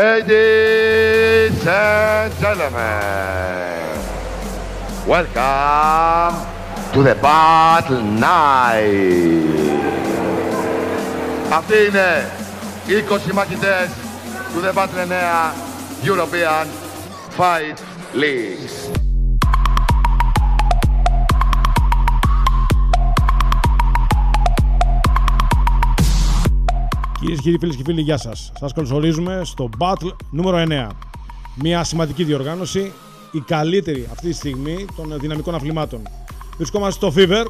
Ladies and gentlemen, welcome to the battle night. Αυτοί είναι 20 μαχητές του The Battle 9 European Fight Leagues. Κυρίες και κύριοι, φίλες και φίλοι, γεια σας. Σας καλωσορίζουμε στο Battle νούμερο 9. Μια σημαντική διοργάνωση, η καλύτερη αυτή τη στιγμή των δυναμικών αθλημάτων. Βρισκόμαστε στο Fever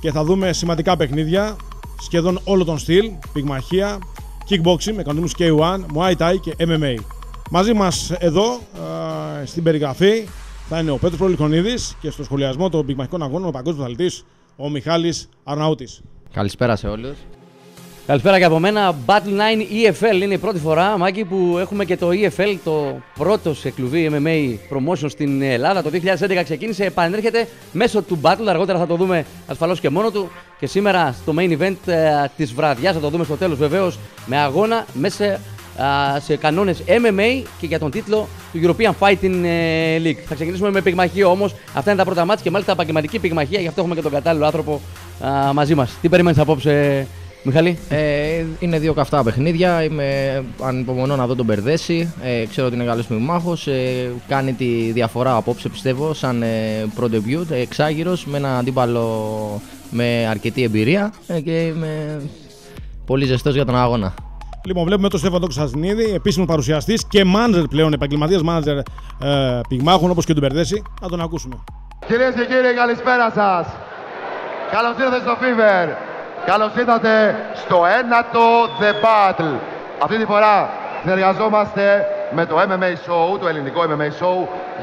και θα δούμε σημαντικά παιχνίδια σχεδόν όλων των στυλ, πυγμαχία, kickboxing με κανονισμούς K1, Muay Thai και MMA. Μαζί μας εδώ στην περιγραφή θα είναι ο Πέτρος Προλικονίδης και στο σχολιασμό των πυγμαχικών αγώνων ο παγκόσμιος αθλητής ο Μιχάλης Αρναούτης. Καλησπέρα σε όλους. Καλησπέρα και από μένα. Battle 9 EFL είναι η πρώτη φορά, Μάκη, που έχουμε και το EFL, το πρώτο σε κλουβί MMA promotion στην Ελλάδα. Το 2011 ξεκίνησε, επανέρχεται μέσω του Battle. Αργότερα θα το δούμε ασφαλώς και μόνο του. Και σήμερα στο main event της βραδιάς, θα το δούμε στο τέλος βεβαίως, με αγώνα μέσα σε κανόνες MMA και για τον τίτλο του European Fighting League. Θα ξεκινήσουμε με πυγμαχία όμως. Αυτά είναι τα πρώτα μάτς και μάλιστα επαγγελματική πυγμαχία. Γι' αυτό έχουμε και τον κατάλληλο άνθρωπο μαζί μας. Τι περιμένεις απόψε, Μιχάλη? Είναι δύο καυτά παιχνίδια. Είμαι ανυπομονώ να δω τον Μπερδέση. Ξέρω ότι είναι καλός πυγμάχος. Κάνει τη διαφορά απόψε, πιστεύω, σαν προ-debut, εξάγυρος, με ένα αντίπαλο με αρκετή εμπειρία και είμαι πολύ ζεστός για τον αγώνα. Λοιπόν, βλέπουμε τον Στέφανο Κωνσταντινίδη, επίσημο παρουσιαστής και μάνατζερ πλέον, επαγγελματίας μάνατζερ πυγμάχων, όπως και τον Μπερδέση. Να τον ακούσουμε. Κυρίες και κύριοι, καλησπέρα σας. Καλώς ήρθατε στο Fever. Καλώς ήρθατε στο 9ο The Battle. Αυτή τη φορά συνεργαζόμαστε με το MMA Show, το ελληνικό MMA Show,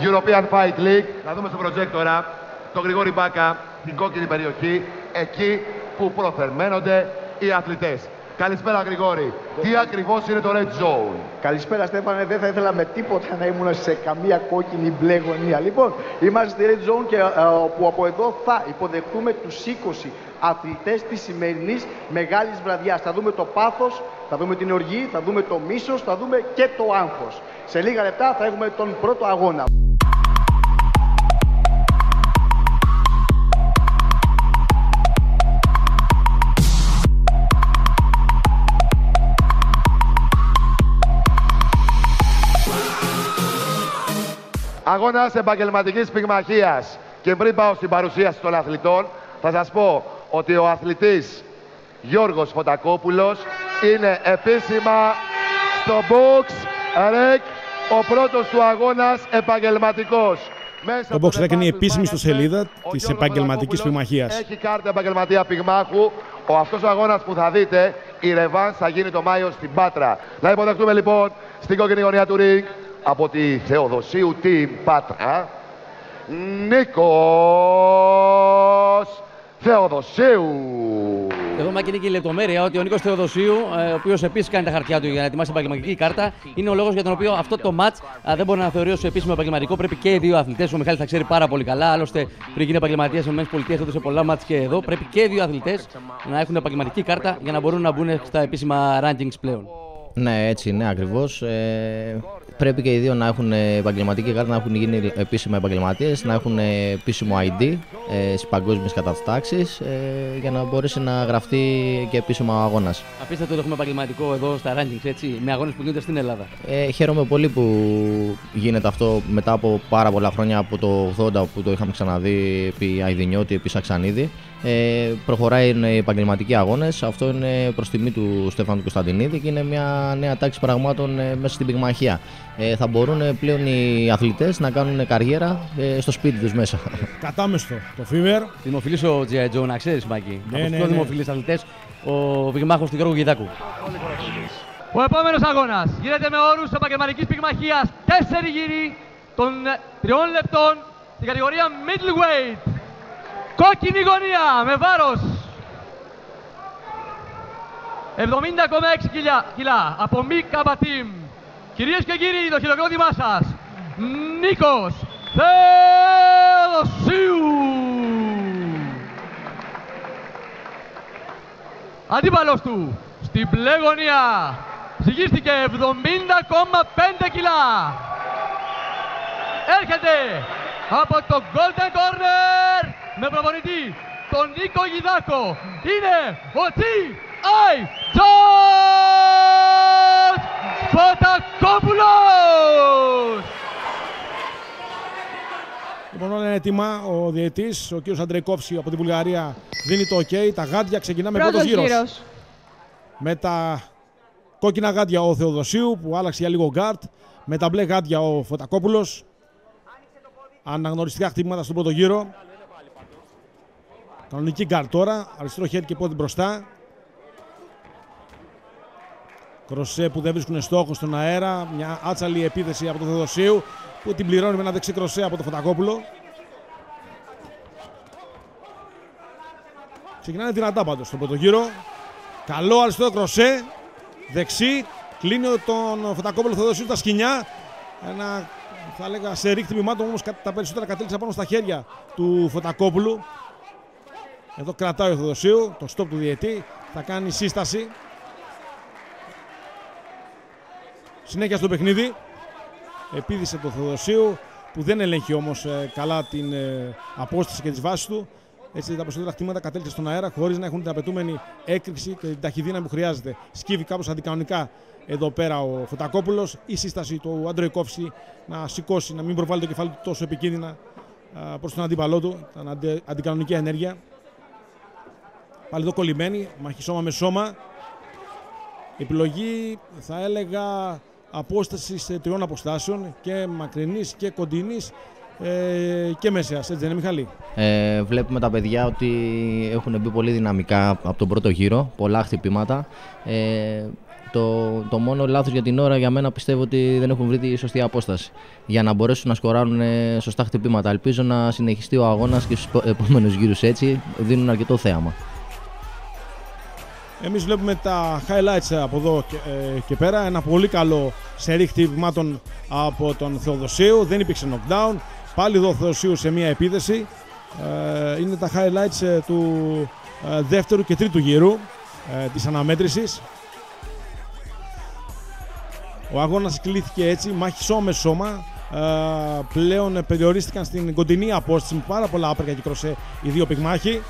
European Fight League. Θα δούμε στο προτζέκτορα τον Γρηγόρη Μπάκα, την κόκκινη περιοχή, εκεί που προφερμένονται οι αθλητές. Καλησπέρα, Γρηγόρη. Τι ακριβώς είναι το Red Zone? Καλησπέρα, Στέφανε. Δεν θα ήθελα με τίποτα να ήμουν σε καμία κόκκινη μπλε γωνία. Λοιπόν, είμαστε στη Red Zone και όπου από εδώ θα υποδεχτούμε τους 20 αθλητές της σημερινής μεγάλης βραδιάς. Θα δούμε το πάθος, θα δούμε την οργή, θα δούμε το μίσος, θα δούμε και το άγχος. Σε λίγα λεπτά θα έχουμε τον πρώτο αγώνα. Αγώνας επαγγελματικής πυγμαχίας. Και πριν πάω στην παρουσίαση των αθλητών, θα σας πω ότι ο αθλητής Γιώργος Φωτακόπουλος είναι επίσημα στο Box Rec, ο πρώτος του αγώνας επαγγελματικός. Το Box Rec είναι η επίσημη ιστοσελίδα της επαγγελματικής πυγμαχίας. Έχει κάρτα επαγγελματία πυγμάχου. Αυτός ο αγώνας που θα δείτε, η ρεβάνς, θα γίνει το Μάιο στην Πάτρα. Να υποδεχτούμε λοιπόν στην κόκκινη γωνία του ring, από τη Θεοδοσίου Team Πάτρα, Νίκος Θεοδοσίου. Εδώ, Μάκη, είναι και η λεπτομέρεια ότι ο Νίκος Θεοδοσίου, ο οποίος επίσης κάνει τα χαρτιά του για να ετοιμάσει επαγγελματική κάρτα, είναι ο λόγος για τον οποίο αυτό το match δεν μπορεί να θεωρεί ως επίσημο επαγγελματικό. Πρέπει και οι δύο αθλητές, ο Μιχάλης θα ξέρει πάρα πολύ καλά, άλλωστε πριν γίνει επαγγελματίας στις ΗΠΑ, έδωσε πολλά match και εδώ. Πρέπει και οι δύο αθλητές να έχουν επαγγελματική κάρτα για να μπορούν να μπουν στα επίσημα rankings πλέον. Ναι, έτσι είναι ακριβώς. Πρέπει και οι δύο να έχουν επαγγελματική κάρτα, να έχουν γίνει επίσημα επαγγελματίες, να έχουν επίσημο ID στις παγκόσμιες κατατάξεις για να μπορέσει να γραφτεί και επίσημα ο αγώνας. Απίστευτο ότι έχουμε επαγγελματικό εδώ στα rankings, έτσι, με αγώνες που γίνονται στην Ελλάδα. Χαίρομαι πολύ που γίνεται αυτό μετά από πάρα πολλά χρόνια, από το 80 που το είχαμε ξαναδεί επί Αιδινιώτη, επί Σαξανίδη. Προχωράει οι επαγγελματικοί αγώνες. Αυτό είναι προς τιμή του Στέφανου Κωνσταντινίδη και είναι μια νέα τάξη πραγμάτων μέσα στην πυγμαχία. Θα μπορούν πλέον οι αθλητές να κάνουν καριέρα στο σπίτι τους μέσα. Κατάμεστο το Fever. Δημοφιλής ο G.I. Joe, να ξέρεις, Μάκη. Ναι, από τους πιο δημοφιλείς αθλητές, ο πυγμάχος του Γιώργου Γιδάκου. Ο επόμενος αγώνας γίνεται με όρους επαγγελματικής πυγμαχίας. 4 γύροι των 3 λεπτών στην κατηγορία Middleweight. Κόκκινη γωνία με βάρος 70,6 κιλά από Μη Καμπατήμ. Κυρίες και κύριοι, το χειροκρότημά σας, Νίκος Θεοδοσίου. Αντίπαλος του στην μπλε γωνία, ψυγίστηκε 70,5 κιλά. Έρχεται από το Golden Corner με προπονητή τον Νίκο Γιδάκο. Είναι ο T.I. George Φωτακόπουλος. Λοιπόν, όλα είναι έτοιμα. Ο διαιτητής, ο κ. Αντρεϊκόφσκι από την Βουλγαρία, δίνει το OK. Τα γάντια, ξεκινάμε πρώτος γύρος. Με τα κόκκινα γάντια ο Θεοδοσίου που άλλαξε για λίγο γκάρτ. Με τα μπλε γάντια ο Φωτακόπουλος. Αναγνωριστικά χτυπήματα στον πρώτο γύρο. Κανονική γκάρτ τώρα. Αριστερό χέρι και πόδι μπροστά. Κροσέ που δεν βρίσκουν στόχο στον αέρα. Μια άτσαλη επίθεση από τον Θεοδοσίου που την πληρώνει με ένα δεξί κροσέ από τον Φωτακόπουλο. Ξεκινάνε δυνατά πάντως στον πρώτο γύρο. Καλό αριστό κροσέ, δεξί, κλείνει τον Φωτακόπουλο Θεοδοσίου τα σκοινιά. Ένα, θα λέγα, σε ρίκ τμήματο, όμως τα περισσότερα κατέληξαν πάνω στα χέρια του Φωτακόπουλου. Εδώ κρατάει ο Θεοδοσίου, το στόπ του διαιτή, θα κάνει σύσταση. Συνέχεια στο παιχνίδι. Επίδησε το Θεοδοσίου που δεν ελέγχει όμως καλά την απόσταση και τις βάσεις του. Έτσι τα περισσότερα χτήματα κατέληξαν στον αέρα χωρίς να έχουν την απαιτούμενη έκρηξη και την ταχυδύναμη που χρειάζεται. Σκύβει κάπως αντικανονικά εδώ πέρα ο Φωτακόπουλος. Η σύσταση του Αντρεϊκόφσκι να σηκώσει, να μην προβάλλει το κεφάλι του τόσο επικίνδυνα προς τον αντίπαλό του. Ήταν αντικανονική ενέργεια. Πάλι εδώ κολλημένη, μάχη σώμα με σώμα. Επιλογή, θα έλεγα, απόστασης τριών αποστάσεων και μακρινής και κοντινής και μέσαιας, έτσι δεν είναι, Μιχαλή? Βλέπουμε τα παιδιά ότι έχουν μπει πολύ δυναμικά από τον πρώτο γύρο, πολλά χτυπήματα. Το μόνο λάθος για την ώρα για μένα πιστεύω ότι δεν έχουν βρει τη σωστή απόσταση για να μπορέσουν να σκοράρουν σωστά χτυπήματα. Ελπίζω να συνεχιστεί ο αγώνας και στους επόμενους γύρους, έτσι δίνουν αρκετό θέαμα. Εμείς βλέπουμε τα highlights από εδώ και πέρα. Ένα πολύ καλό σερί χτυπημάτων από τον Θεοδοσίου. Δεν υπήρξε knockdown. Πάλι εδώ ο Θεοδοσίου σε μία επίθεση. Είναι τα highlights του δεύτερου και τρίτου γύρου της αναμέτρησης. Ο αγώνας κλείθηκε έτσι, μάχη σώμα με σώμα. Πλέον περιορίστηκαν στην κοντινή απόσταση με πάρα πολλά άπερκα και κροσέ οι δύο πυγμάχοι.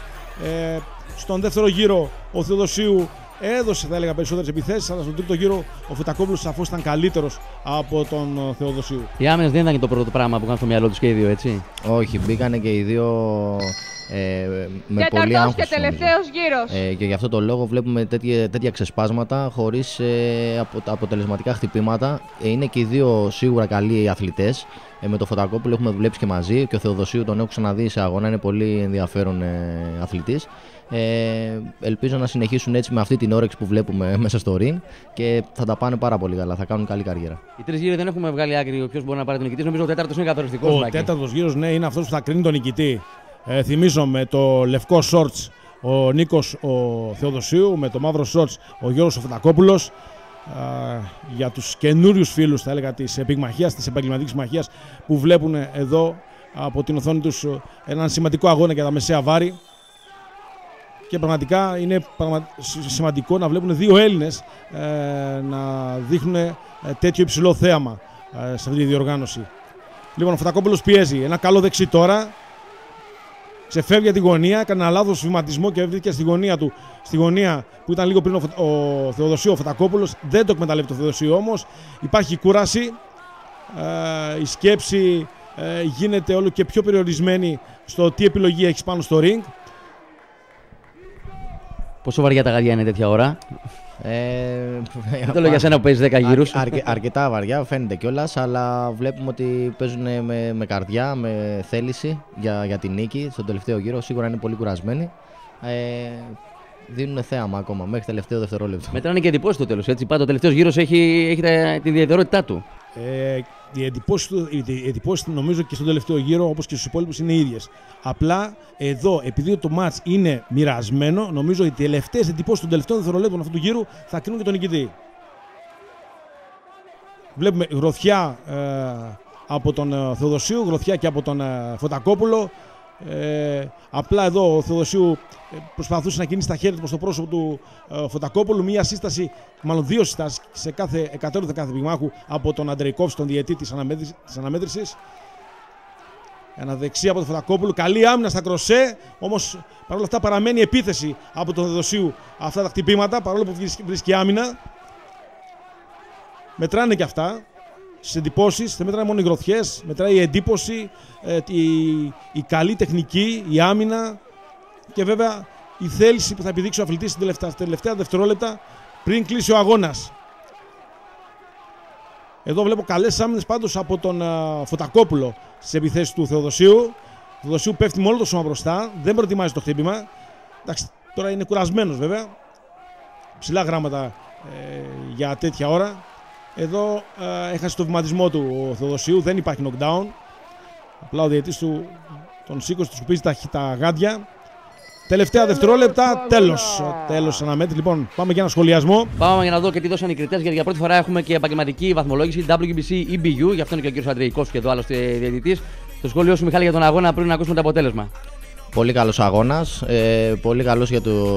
Στον δεύτερο γύρο ο Θεοδοσίου έδωσε, θα έλεγα, περισσότερες επιθέσεις, αλλά στον τρίτο γύρο ο Φωτακόπουλος σαφώς ήταν καλύτερος από τον Θεοδοσίου. Οι άμυνες δεν ήταν και το πρώτο πράγμα που είχαν στο μυαλό τους και οι δύο, έτσι. Όχι, μπήκανε και οι δύο με πολύ άγχος. Και τελευταίος γύρος. Και γι' αυτό το λόγο βλέπουμε τέτοια ξεσπάσματα χωρίς αποτελεσματικά χτυπήματα. Είναι και οι δύο σίγουρα καλοί αθλητές. Με τον Φωτακόπουλο έχουμε δουλέψει και μαζί και ο Θεοδοσίου τον έχω ξαναδεί σε αγώνα. Είναι πολύ ενδιαφέρον αθλητής. Ελπίζω να συνεχίσουν έτσι με αυτή την όρεξη που βλέπουμε μέσα στο ring και θα τα πάνε πάρα πολύ καλά. Θα κάνουν καλή καριέρα. Οι τρεις γύροι δεν έχουμε βγάλει άκρη ποιος μπορεί να πάρει τον νικητή. Νομίζω ο τέταρτος είναι καθοριστικός. Ο τέταρτος γύρος, ναι, είναι αυτός που θα κρίνει τον νικητή. Θυμίζω με το λευκό σόρτς ο Νίκος ο Θεοδοσίου, με το μαύρο σόρτς ο Γιώργος ο Φωτακόπουλος. Για τους καινούριους φίλους, θα έλεγα, της επιγμαχίας, της επαγγελματικής μαχίας, που βλέπουν εδώ από την οθόνη τους έναν σημαντικό αγώνα για τα μεσαία βάρη. Και πραγματικά είναι σημαντικό να βλέπουν δύο Έλληνες να δείχνουν τέτοιο υψηλό θέαμα σε αυτή τη διοργάνωση. Λοιπόν, ο Φωτακόπουλος πιέζει. Ένα καλό δεξί τώρα. Ξεφεύγει από τη γωνία, έκανε ένα λάθος βηματισμό και βρήκε στη γωνία του. Στη γωνία που ήταν λίγο πριν ο Θεοδοσίου, ο Φωτακόπουλος. Δεν το εκμεταλλεύεται ο Θεοδοσίου όμως. Υπάρχει κούραση. Η σκέψη γίνεται όλο και πιο περιορισμένη στο τι επιλογή έχει πάνω στο ring. Πόσο βαριά τα γαριά είναι τέτοια ώρα? Δεν το λέω για σένα που παίζεις 10 γύρους. Αρκετά βαριά, φαίνεται κιόλας, αλλά βλέπουμε ότι παίζουν με καρδιά, με θέληση για την νίκη. Στον τελευταίο γύρο σίγουρα είναι πολύ κουρασμένοι. Δίνουν θέαμα ακόμα μέχρι τελευταίο δευτερόλεπτο. Μετράνε και εντυπώσεις στο τέλος. Έτσι, πάντα ο τελευταίος γύρος έχει τη ιδιαιτερότητά του. Οι εντυπώσεις νομίζω και στον τελευταίο γύρο, όπως και στους υπόλοιπους, είναι ίδιες. Απλά εδώ, επειδή το μάτς είναι μοιρασμένο, νομίζω οι τελευταίες εντυπώσεις των τελευταίων δευτερολέπτων αυτού του γύρου θα κρίνουν και τον νικητή. Βλέπουμε γροθιά από τον Θεοδοσίου, γροθιά και από τον Φωτακόπουλο. Απλά εδώ ο Θεοδοσίου προσπαθούσε να κινήσει τα χέρια του προς το πρόσωπο του Φωτακόπουλου. Μία σύσταση, μάλλον δύο συστάσεις σε κάθε εκατέρωθεν κάθε πυγμάχου από τον Αντρεϊκόφ, τον διαιτή της αναμέτρησης. Ένα δεξί από τον Φωτακόπουλο. Καλή άμυνα στα κροσέ. Όμως παρόλα αυτά παραμένει επίθεση από τον Θεοδοσίου αυτά τα χτυπήματα. Παρόλο που βρίσκει άμυνα. Μετράνε και αυτά. Στις εντυπώσεις, δεν μετράνε μόνο οι γροθιές, μετράει η εντύπωση, η καλή τεχνική, η άμυνα και βέβαια η θέληση που θα επιδείξει ο αθλητής στην τελευταία δευτερόλεπτα πριν κλείσει ο αγώνας. Εδώ βλέπω καλές άμυνες πάντως από τον Φωτακόπουλο στις επιθέσεις του Θεοδοσίου. Ο Θεοδοσίου πέφτει με όλο το σώμα μπροστά, δεν προετοιμάζει το χτύπημα. Εντάξει, τώρα είναι κουρασμένος βέβαια. Ψηλά γράμματα για τέτοια ώρα. Εδώ έχασε το βηματισμό του ο Θεοδοσίου, δεν υπάρχει knockdown. Απλά ο διαιτής του τον σήκωσε, του σκουπίζει τα γάντια. Τελευταία δευτερόλεπτα, τέλος αναμέτρηση. Λοιπόν, πάμε για ένα σχολιασμό. Πάμε για να δω και τι δώσαν οι κριτές, γιατί για πρώτη φορά έχουμε και επαγγελματική βαθμολόγηση WBC EBU. Γι' αυτό είναι και ο κ. Αντρεϊκόφ και εδώ άλλωστε διαιτητής. Το σχόλιο σου, Μιχάλη, για τον αγώνα πριν να ακούσουμε το αποτέλεσμα. Πολύ καλός αγώνας, πολύ καλός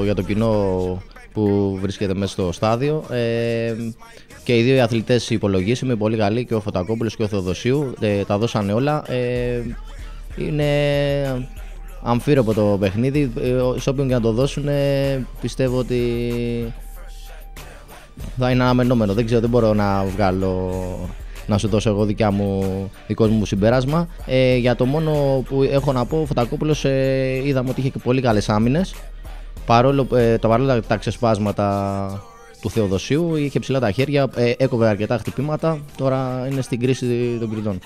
για το κοινό που βρίσκεται μέσα στο στάδιο. Και οι δύο αθλητές υπολογίσιμοι, πολύ καλοί, και ο Φωτακόπουλος και ο Θεοδοσίου, τα δώσανε όλα. Είναι αμφίροπο το παιχνίδι, σε όποιον και να το δώσουν πιστεύω ότι θα είναι αναμενόμενο. Δεν ξέρω, δεν μπορώ να βγάλω, να σου δώσω εγώ δικό μου συμπέρασμα. Για το μόνο που έχω να πω, ο Φωτακόπουλος είδαμε ότι είχε και πολύ καλές άμυνες, παρόλο τα ξεσπάσματα του Θεοδοσίου, είχε ψηλά τα χέρια, έκοβε αρκετά χτυπήματα, τώρα είναι στην κρίση των κριτών.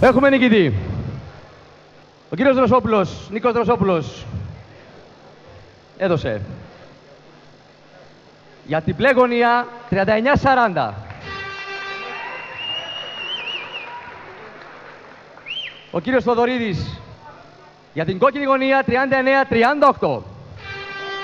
Έχουμε νικητή. Ο κύριος Δροσόπουλος, Νίκος Δροσόπουλος, έδωσε για την μπλε γωνία 39-40. Ο κύριος Θοδωρίδης για την κόκκινη γωνία 39-38.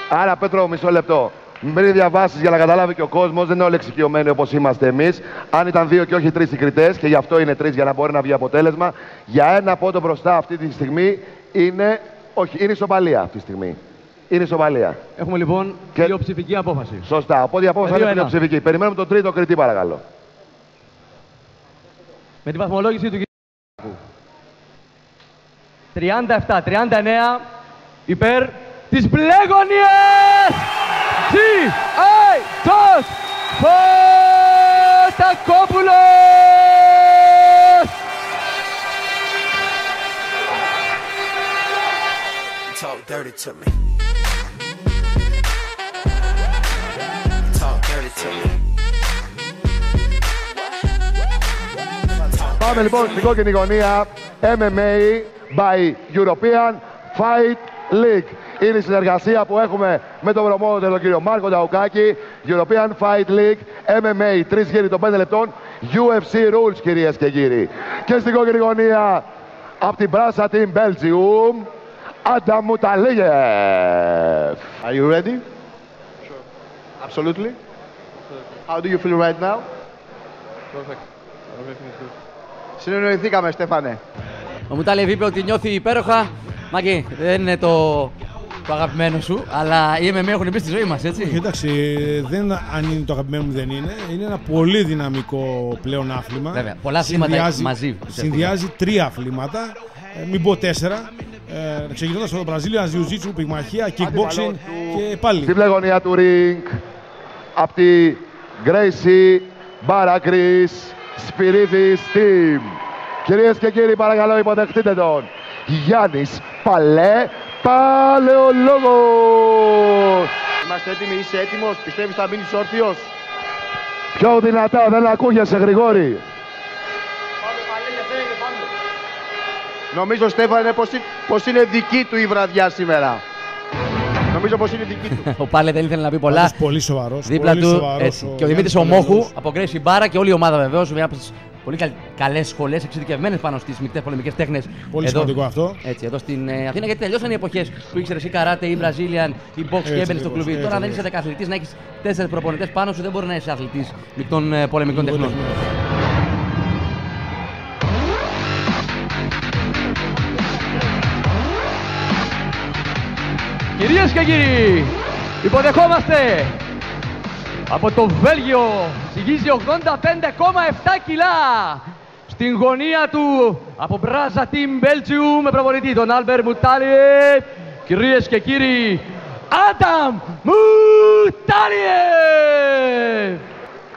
Άρα, Πέτρο, μισό λεπτό. Μην διαβάσεις για να καταλάβει και ο κόσμος, δεν είναι όλοι εξοικειωμένοι όπως είμαστε εμείς. Αν ήταν δύο και όχι τρεις οι κριτές, και γι' αυτό είναι τρεις για να μπορεί να βγει αποτέλεσμα, για ένα πόντο μπροστά αυτή τη στιγμή είναι. Όχι, είναι ισοπαλία αυτή τη στιγμή. Είναι ισοπαλία. Έχουμε λοιπόν και πλειοψηφική απόφαση. Σωστά, οπότε η απόφαση είναι πλειοψηφική. Περιμένουμε τον τρίτο κριτή, παρακαλώ. Με τη βαθμολόγηση του κ. 37-39 υπέρ της μπλε γωνίας! Αιτός Φωτακόπουλος! Πάμε λοιπόν στην κόκκινη γωνία MMA by European Fight League. Είναι η συνεργασία που έχουμε με τον προμότερ τον κύριο Μάρκο Νταουκάκη. European Fight League, MMA, 3 γύρι των 5 λεπτών, UFC Rules, κυρίες και κύριοι. Και στην κόκκινη γωνία, από την πράσα την Belgium, Ανταμουταλίγεφ. Are you ready? Sure. Absolutely. How do you feel right now? Perfect. Everything is good. Συνεννοηθήκαμε, Στέφανε. Ο Μουταλίγεφ είπε ότι νιώθει υπέροχα. Μάκη, δεν είναι το αγαπημένο σου, αλλά οι MMA έχουν μπει στη ζωή μας, έτσι. Εντάξει, αν είναι το αγαπημένο μου, δεν είναι. Είναι ένα πολύ δυναμικό πλέον άθλημα. Βέβαια, πολλά αθλήματα μαζί. Συνδυάζει τρία αθλήματα, μην πω τέσσερα. Ξεκινώντας από το Βραζίλια, Jiu-Jitsu, πυγμαχία, kickboxing και πάλι. Στην μπλε γωνία του ring, από τη Gracie Baracris Spiridis Team. Κυρίες και κύριοι, παρακαλώ, υποδεχτείτε τον Γιάννης Παλέ. Παλαιολόγος! Είμαστε έτοιμοι, είσαι έτοιμος, πιστεύεις θα μείνεις όρθιος? Πιο δυνατά, δεν ακούγεσαι, Γρηγόρη. Πάμε Παλέ, για σένα και πάμε. Νομίζω, Στέφανε, πως είναι δική του η βραδιά σήμερα. Νομίζω πως είναι δική του. Ο Παλέ δεν ήθελε να πει πολλά. Άντως πολύ σοβαρός. Δίπλα πολύ του σοβαρός, και ο Δημήτρης Ομόχου από Gracie Μπάρα και όλη η ομάδα βεβαίως. Πολύ καλές σχολές, εξειδικευμένες πάνω στις μικτές πολεμικές τέχνες. Πολύ εδώ, σημαντικό αυτό. Έτσι, εδώ στην Αθήνα, γιατί τελειώσαν οι εποχές που ήξερε εσύ καράτε ή Brazilian ή box και έμπαινε στο κλουβί. Τώρα, αν δεν είσαι δεκαθλητής, να έχεις 4 προπονητές πάνω σου, δεν μπορεί να είσαι αθλητής μικτών πολεμικών τεχνών. Κυρίες και κύριοι, υποδεχόμαστε από το Βέλγιο, ζυγίζει 85,7 κιλά στην γωνία του από Braza Team Belgium με προπονητή τον Albert Muutalië. Κυρίες και κύριοι, Adam Muutalië!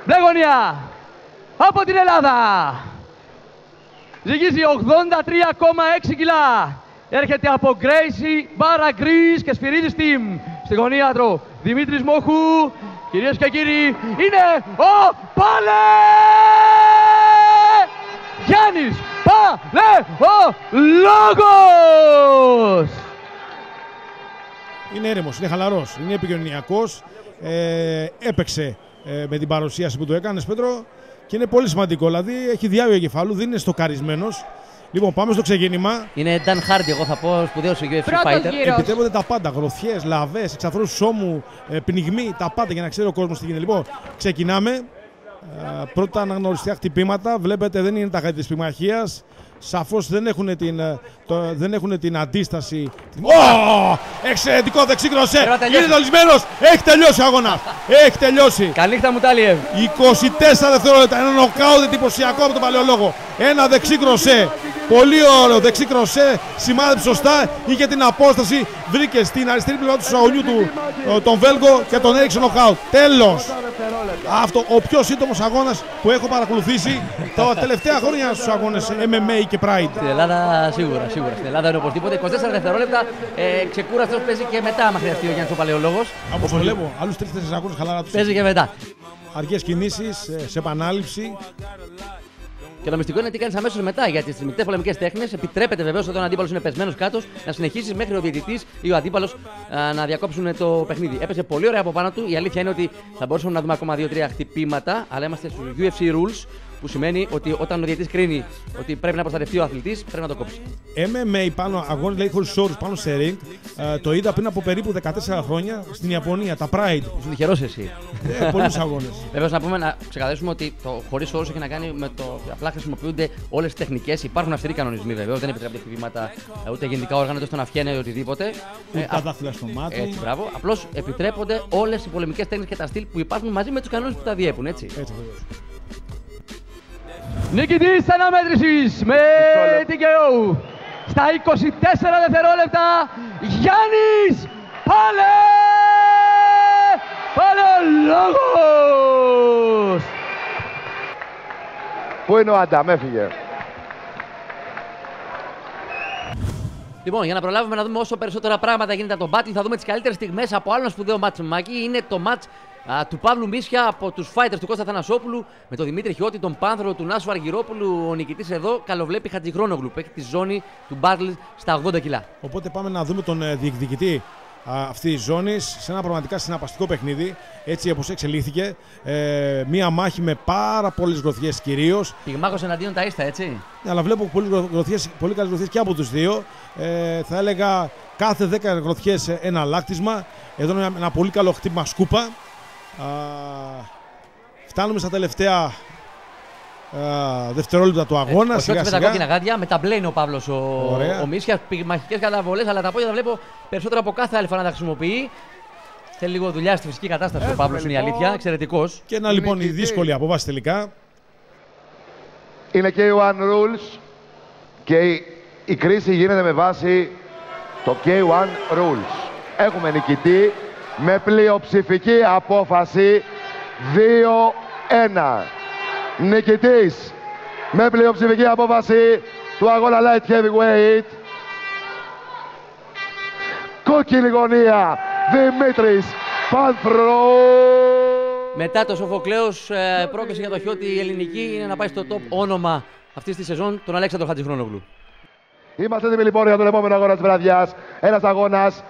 Μπλε γωνία, από την Ελλάδα, ζυγίζει 83,6 κιλά. Έρχεται από Gracie Baragris και Σφυρίδης Team. Στη γωνία του Δημήτρης Μόχου. Κυρίες και κύριοι, είναι ο Γιάννης Παλαιολόγος! Είναι έρημος, είναι χαλαρός, είναι επικοινωνιακός. Έπαιξε με την παρουσίαση που του έκανες, Πέτρο, και είναι πολύ σημαντικό. Δηλαδή έχει διάβιο εγκεφάλου, δεν είναι στοκαρισμένος. Λοιπόν, πάμε στο ξεκίνημα. Είναι Dan Hardy, εγώ θα πω, σπουδαίος UFC fighter. Επιτρέπονται τα πάντα. Γροθιές, λαβές, εξαφρούς σώμου, πνιγμοί, τα πάντα για να ξέρει ο κόσμος τι γίνεται. Λοιπόν, ξεκινάμε. Πρώτα αναγνωριστικά χτυπήματα. Βλέπετε, δεν είναι τα χάρη της πυγμαχίας. Σαφώς δεν έχουν την αντίσταση. Εξαιρετικό δεξί κροσέ. Είναι δολισμένος. Έχει τελειώσει ο αγώνας. Έχει τελειώσει. Καλή νύχτα, Muutalië. 24 δευτερόλεπτα. Ένα νοκάουτ εντυπωσιακό από τον Παλαιολόγο. Ένα δεξί κροσέ. Πολύ ωραίο δεξί κροσέ. Σημάδεψε σωστά. Είχε την απόσταση. Βρήκε στην αριστερή πλευρά του σαγωνιού του τον Βέλγο και τον έριξε νοκάουτ. Τέλος. Αυτό ο πιο σύντομος αγώνας που έχω παρακολουθήσει τα τελευταία χρόνια στους αγώνες MMA και Pride. Στην Ελλάδα σίγουρα, σίγουρα. Στην Ελλάδα είναι οπωσδήποτε. 24 δευτερόλεπτα, ξεκούραστος, παίζει και μετά άμα χρειαστεί ο Γιάννης ο Παλαιολόγος. Όπως το βλέπω, άλλους 3-4 αγώνες χαλάρα τους. Παίζει και μετά. Αργές κινήσεις, σε επανάληψη. Και το μυστικό είναι τι κάνεις αμέσως μετά, γιατί στις μεικτές πολεμικές τέχνες επιτρέπεται βεβαίως όταν ο αντίπαλος είναι πεσμένος κάτω να συνεχίσεις μέχρι ο διαιτητής ή ο αντίπαλος να διακόψουν το παιχνίδι. Έπεσε πολύ ωραία από πάνω του. Η αλήθεια είναι ότι θα μπορούσαμε να δούμε ακόμα 2-3 χτυπήματα, αλλά είμαστε στους UFC rules, που σημαίνει ότι όταν ο διαιτητής κρίνει ότι πρέπει να προστατευτεί ο αθλητής, πρέπει να το κόψει. MMA πάνω, αγώνες δηλαδή χωρίς όρους πάνω σε ring, το είδα πριν από περίπου 14 χρόνια στην Ιαπωνία, τα Pride. Είσαι τυχερός εσύ. Πολλούς αγώνες. Βεβαίως να πούμε, να ξεκαθαρίσουμε ότι το χωρίς όρους έχει να κάνει με το απλά χρησιμοποιούνται όλες τις τεχνικές. Υπάρχουν αυστηροί κανονισμοί βεβαίως, δεν επιτρέπονται χτυπήματα ούτε γενικά όργανα, ούτε να φιένε ή οτιδήποτε. Ούτε τα δάχτυλα στο μάτι. Έτσι, μπράβο. Απλώς επιτρέπονται όλες οι πολεμικές τέχνες και τα στυλ που υπάρχουν μαζί με τους κανόνες που τα διέπουν, έτσι. Νικητής της αναμέτρησης με TKO στα 24 δευτερόλεπτα, Γιάννης Παλαιολόγος. Πού είναι ο Άνταμ, έφυγε. Λοιπόν, για να προλάβουμε να δούμε όσο περισσότερα πράγματα γίνεται από τον Μπάτι, θα δούμε τις καλύτερες στιγμές από άλλον σπουδαίο μάτς. Μάκη, είναι το μάτς του Παύλου Μίσια από τους fighters του Κώστα Θανασόπουλου με τον Δημήτρη Χιώτη, τον Πάνθρο, του Νάσου Αργυρόπουλου. Ο νικητής εδώ καλοβλέπει Χατζηχρόνογλου, που έχει τη ζώνη του Battle στα 80 κιλά. Οπότε πάμε να δούμε τον διεκδικητή αυτή τη ζώνη σε ένα πραγματικά συναρπαστικό παιχνίδι, έτσι όπως εξελίχθηκε. Μία μάχη με πάρα πολλές γροθιές κυρίως. Πυγμάχος εναντίον τα ίστα, έτσι. Αλλά βλέπω πολύ καλές γροθιές και από τους δύο. Θα έλεγα κάθε 10 γροθιές ένα λάκτισμα. Εδώ είναι ένα πολύ καλό χτύπημα σκούπα. Φτάνουμε στα τελευταία δευτερόλεπτα του αγώνα. Ο Σιώτης με τα κόκκινα γάντια, με τα μπλε είναι ο Παύλος ο Μίσιας. Πυγμαχικές καταβολές, αλλά τα πόδια τα βλέπω περισσότερα από κάθε άλλη φορά να τα χρησιμοποιεί. Θέλει λίγο δουλειά στη φυσική κατάσταση ο Παύλος, είναι η αλήθεια. Εξαιρετικός. Και ένα λοιπόν η δύσκολη απόβαση τελικά. Είναι και η K1 Rules και η κρίση γίνεται με βάση το K1 Rules. Έχουμε νικητή με πλειοψηφική απόφαση 2-1. Νικητής με πλειοψηφική απόφαση του αγώνα Light Heavyweight, κόκκινη γωνία, Δημήτρης Πάνθρο. Μετά το Σοφοκλέος, πρόκληση για το Χιώτη η ελληνική είναι να πάει στο top όνομα αυτής της σεζόν, τον Αλέξανδρο Χατζηχρόνογλου. Είμαστε έτοιμοι λοιπόν για τον επόμενο αγώνα της βραδιάς. Ένας αγώνας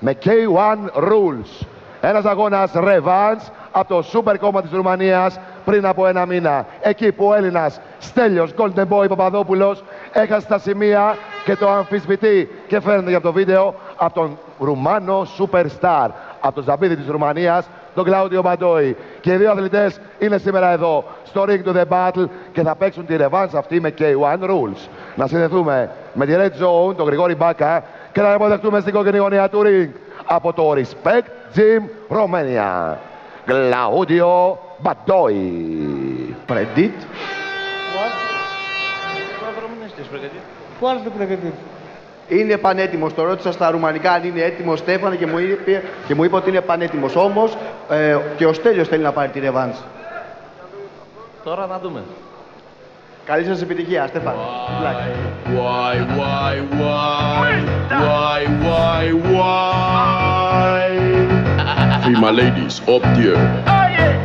με K1 Rules. Ένας αγώνας revenge από το Super Κόμμα της Ρουμανίας πριν από ένα μήνα. Εκεί που ο Έλληνας Στέλιος Golden Boy Παπαδόπουλος έχασε τα σημεία και το αμφισβητεί και φαίνεται για το βίντεο από τον Ρουμάνο Superstar, από τον Ζαμπίδη της Ρουμανίας, τον Κλάουδιο Μπαντόι. Και οι δύο αθλητές είναι σήμερα εδώ στο Ring to the Battle και θα παίξουν τη revenge αυτή με K1 Rules. Να συνδεθούμε με τη Red Zone, τον Γρηγόρη Μπάκα και να υποδεχτούμε στην κόκκινη γωνία του ριγκ από το Respect Gym Romania, Κλαούντιο Μπαντόι. Predit. Πού άρεσε το Predit? Είναι πανέτοιμος, το ρώτησα στα ρουμανικά αν είναι έτοιμος, Στέφανε, και μου είπε ότι είναι πανέτοιμος. Όμως και ο Στέλιος θέλει να πάρει τη ρεβάνς. Τώρα να δούμε. Καλή σας επιτυχία, Στέφανε. Female ladies, up there.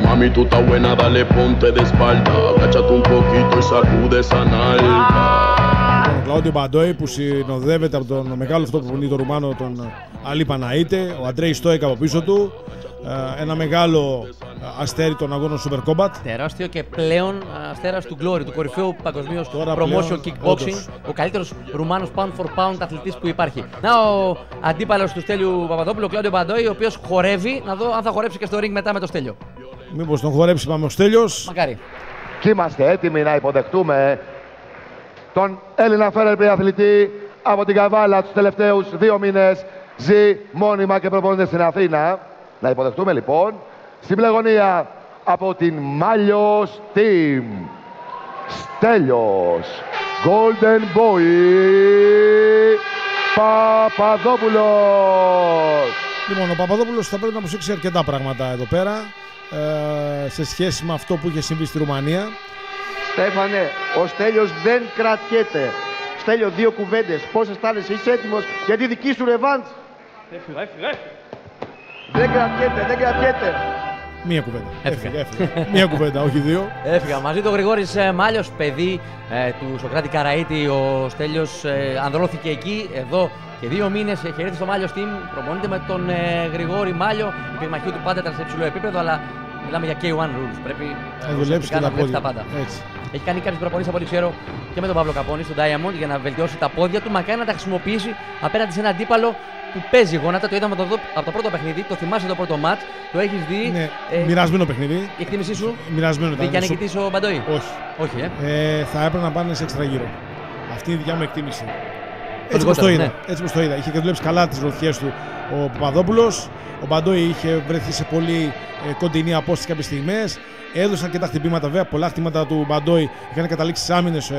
Mami, tú estás buena, dale, ponte de espalda. Agáchate un poquito y sacude esa nalga. Ο Κλαούντιο Μπαντόι, που συνοδεύεται από τον μεγάλο αυτό που πονεί τον Ρουμάνο, τον Αλή Παναΐτε, ο Αντρέι Στόικα από πίσω του. Ένα μεγάλο αστέρι των αγώνων Super Combat. Τεράστιο και πλέον αστέρας του Glory, του κορυφαίου παγκοσμίως promotion kickboxing. Ο καλύτερος Ρουμάνος pound for pound αθλητής που υπάρχει. Να ο αντίπαλος του Στέλιου Παπαδόπουλου, ο Κλαούντιο Μπαντόι, ο οποίος χορεύει. Να δω αν θα χορέψει και στο ring μετά με το Στέλιο. Μήπως τον χορέψει, πάμε ο Στέλιος. Μακάρι. Και είμαστε έτοιμοι να υποδεχτούμε τον Έλληνα φέρερπλεϊ αθλητή από την Καβάλα τους τελευταίους 2 μήνες. Ζει μόνιμα και προπονείται στην Αθήνα. Να υποδεχτούμε λοιπόν στην μπλε γωνία από την Μάλιος Team, Στέλιος Golden Boy Παπαδόπουλος. Λοιπόν, ο Παπαδόπουλος θα πρέπει να προσέξει αρκετά πράγματα εδώ πέρα σε σχέση με αυτό που είχε συμβεί στη Ρουμανία. Στέφανε, ο Στέλιος δεν κρατιέται. Στέλιο, 2 κουβέντες. Πώς αισθάνεσαι, είσαι έτοιμος για τη δική σου ρεβάντς? Δεν κρατιέται, δεν κρατιέται. Μία κουβέντα. Έφυγα. Μία κουβέντα, όχι δύο. Έφυγα. Μαζί του ο Γρηγόρης Μάλιος, παιδί του Σοκράτη Καραΐτη. Ο Στέλιος ανδρώθηκε εκεί, εδώ και 2 μήνες. Χαιρέτησε στο Μάλιος Team. Προπονείται με τον Γρηγόρη Μάλιο. Η πυγμαχία του πάντα ήταν σε υψηλό επίπεδο, αλλά μιλάμε για K1 rules. Πρέπει να δουλέψει τα πάντα. Έτσι. Έχει κάνει κάποιες προπονήσεις από ό,τι ξέρω και με τον Παύλο Καπώνη στον Diamond για να βελτιώσει τα πόδια του. Μακάρι να τα χρησιμοποιήσει απέναντι σε ένα αντίπαλο που παίζει γόνατα. Το είδαμε από το πρώτο παιχνίδι, το θυμάσαι το πρώτο ματ, το έχεις δει. Ναι, μοιρασμένο παιχνίδι. Η εκτίμησή σου? Μοιρασμένο ήταν. Δικιά νικητής ο Μπαντόι? Όχι. Θα έπρεπε να πάνε σε έξτρα γύρο. Αυτή είναι η δικιά μου εκτίμηση. Έτσι πως το είδα. Ναι. Είχε και δουλέψει καλά τις βοηθειές του ο Παπαδόπουλος. Ο Μπαντόι είχε βρεθεί σε πολύ κοντινή απόσταση κάποιες στιγμές. Έδωσαν και τα χτυπήματα, βέβαια. Πολλά χτυπήματα του Μπαντόι είχαν καταλήξει στις άμυνες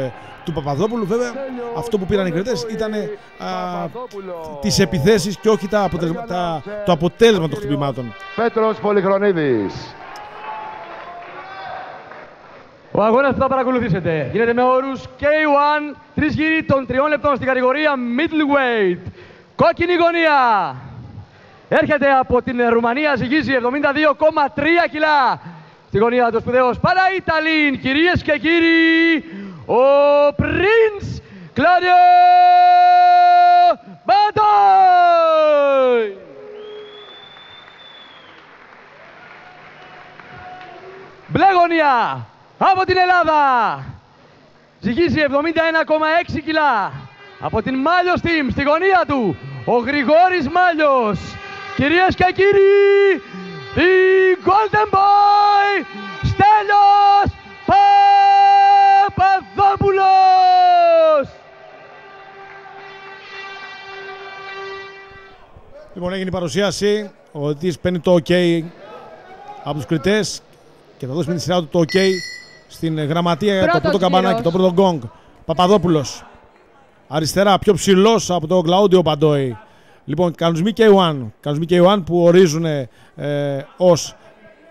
του Παπαδόπουλου. Βέβαια, αυτό που πήραν οι κριτές ήταν τις επιθέσεις και όχι το αποτέλεσμα των χτυπημάτων. Πέτρος Πολυχρονίδης. Ο αγώνας που θα παρακολουθήσετε γίνεται με όρους K1, 3 γύροι των 3 λεπτών στην κατηγορία Middleweight. Κόκκινη γωνία. Έρχεται από την Ρουμανία, ζυγίζει 72,3 κιλά. Στη γωνία του σπουδαίος Παναΐταλιν, κυρίες και κύριοι, ο Prince Κλαούντιο Μπαντόι. Μπλε γωνία, από την Ελλάδα, ζυγίζει 71,6 κιλά. Από την Μάλιος Team, στη γωνία του, ο Γρηγόρης Μάλιος. Κυρίες και κύριοι, η Golden Boy, Στέλιος Παπαδόπουλος. Λοιπόν, έγινε η παρουσίαση. Ο διαιτητής παίρνει το OK από τους κριτές και θα δώσει με τη σειρά του το OK στην γραμματεία για το πρώτο καμπανάκι, το πρώτο γκόγκ. Παπαδόπουλος. Αριστερά, πιο ψηλός από τον Κλαούντιο Μπαντόι. Λοιπόν, κανονισμοί K1 που ορίζουν ως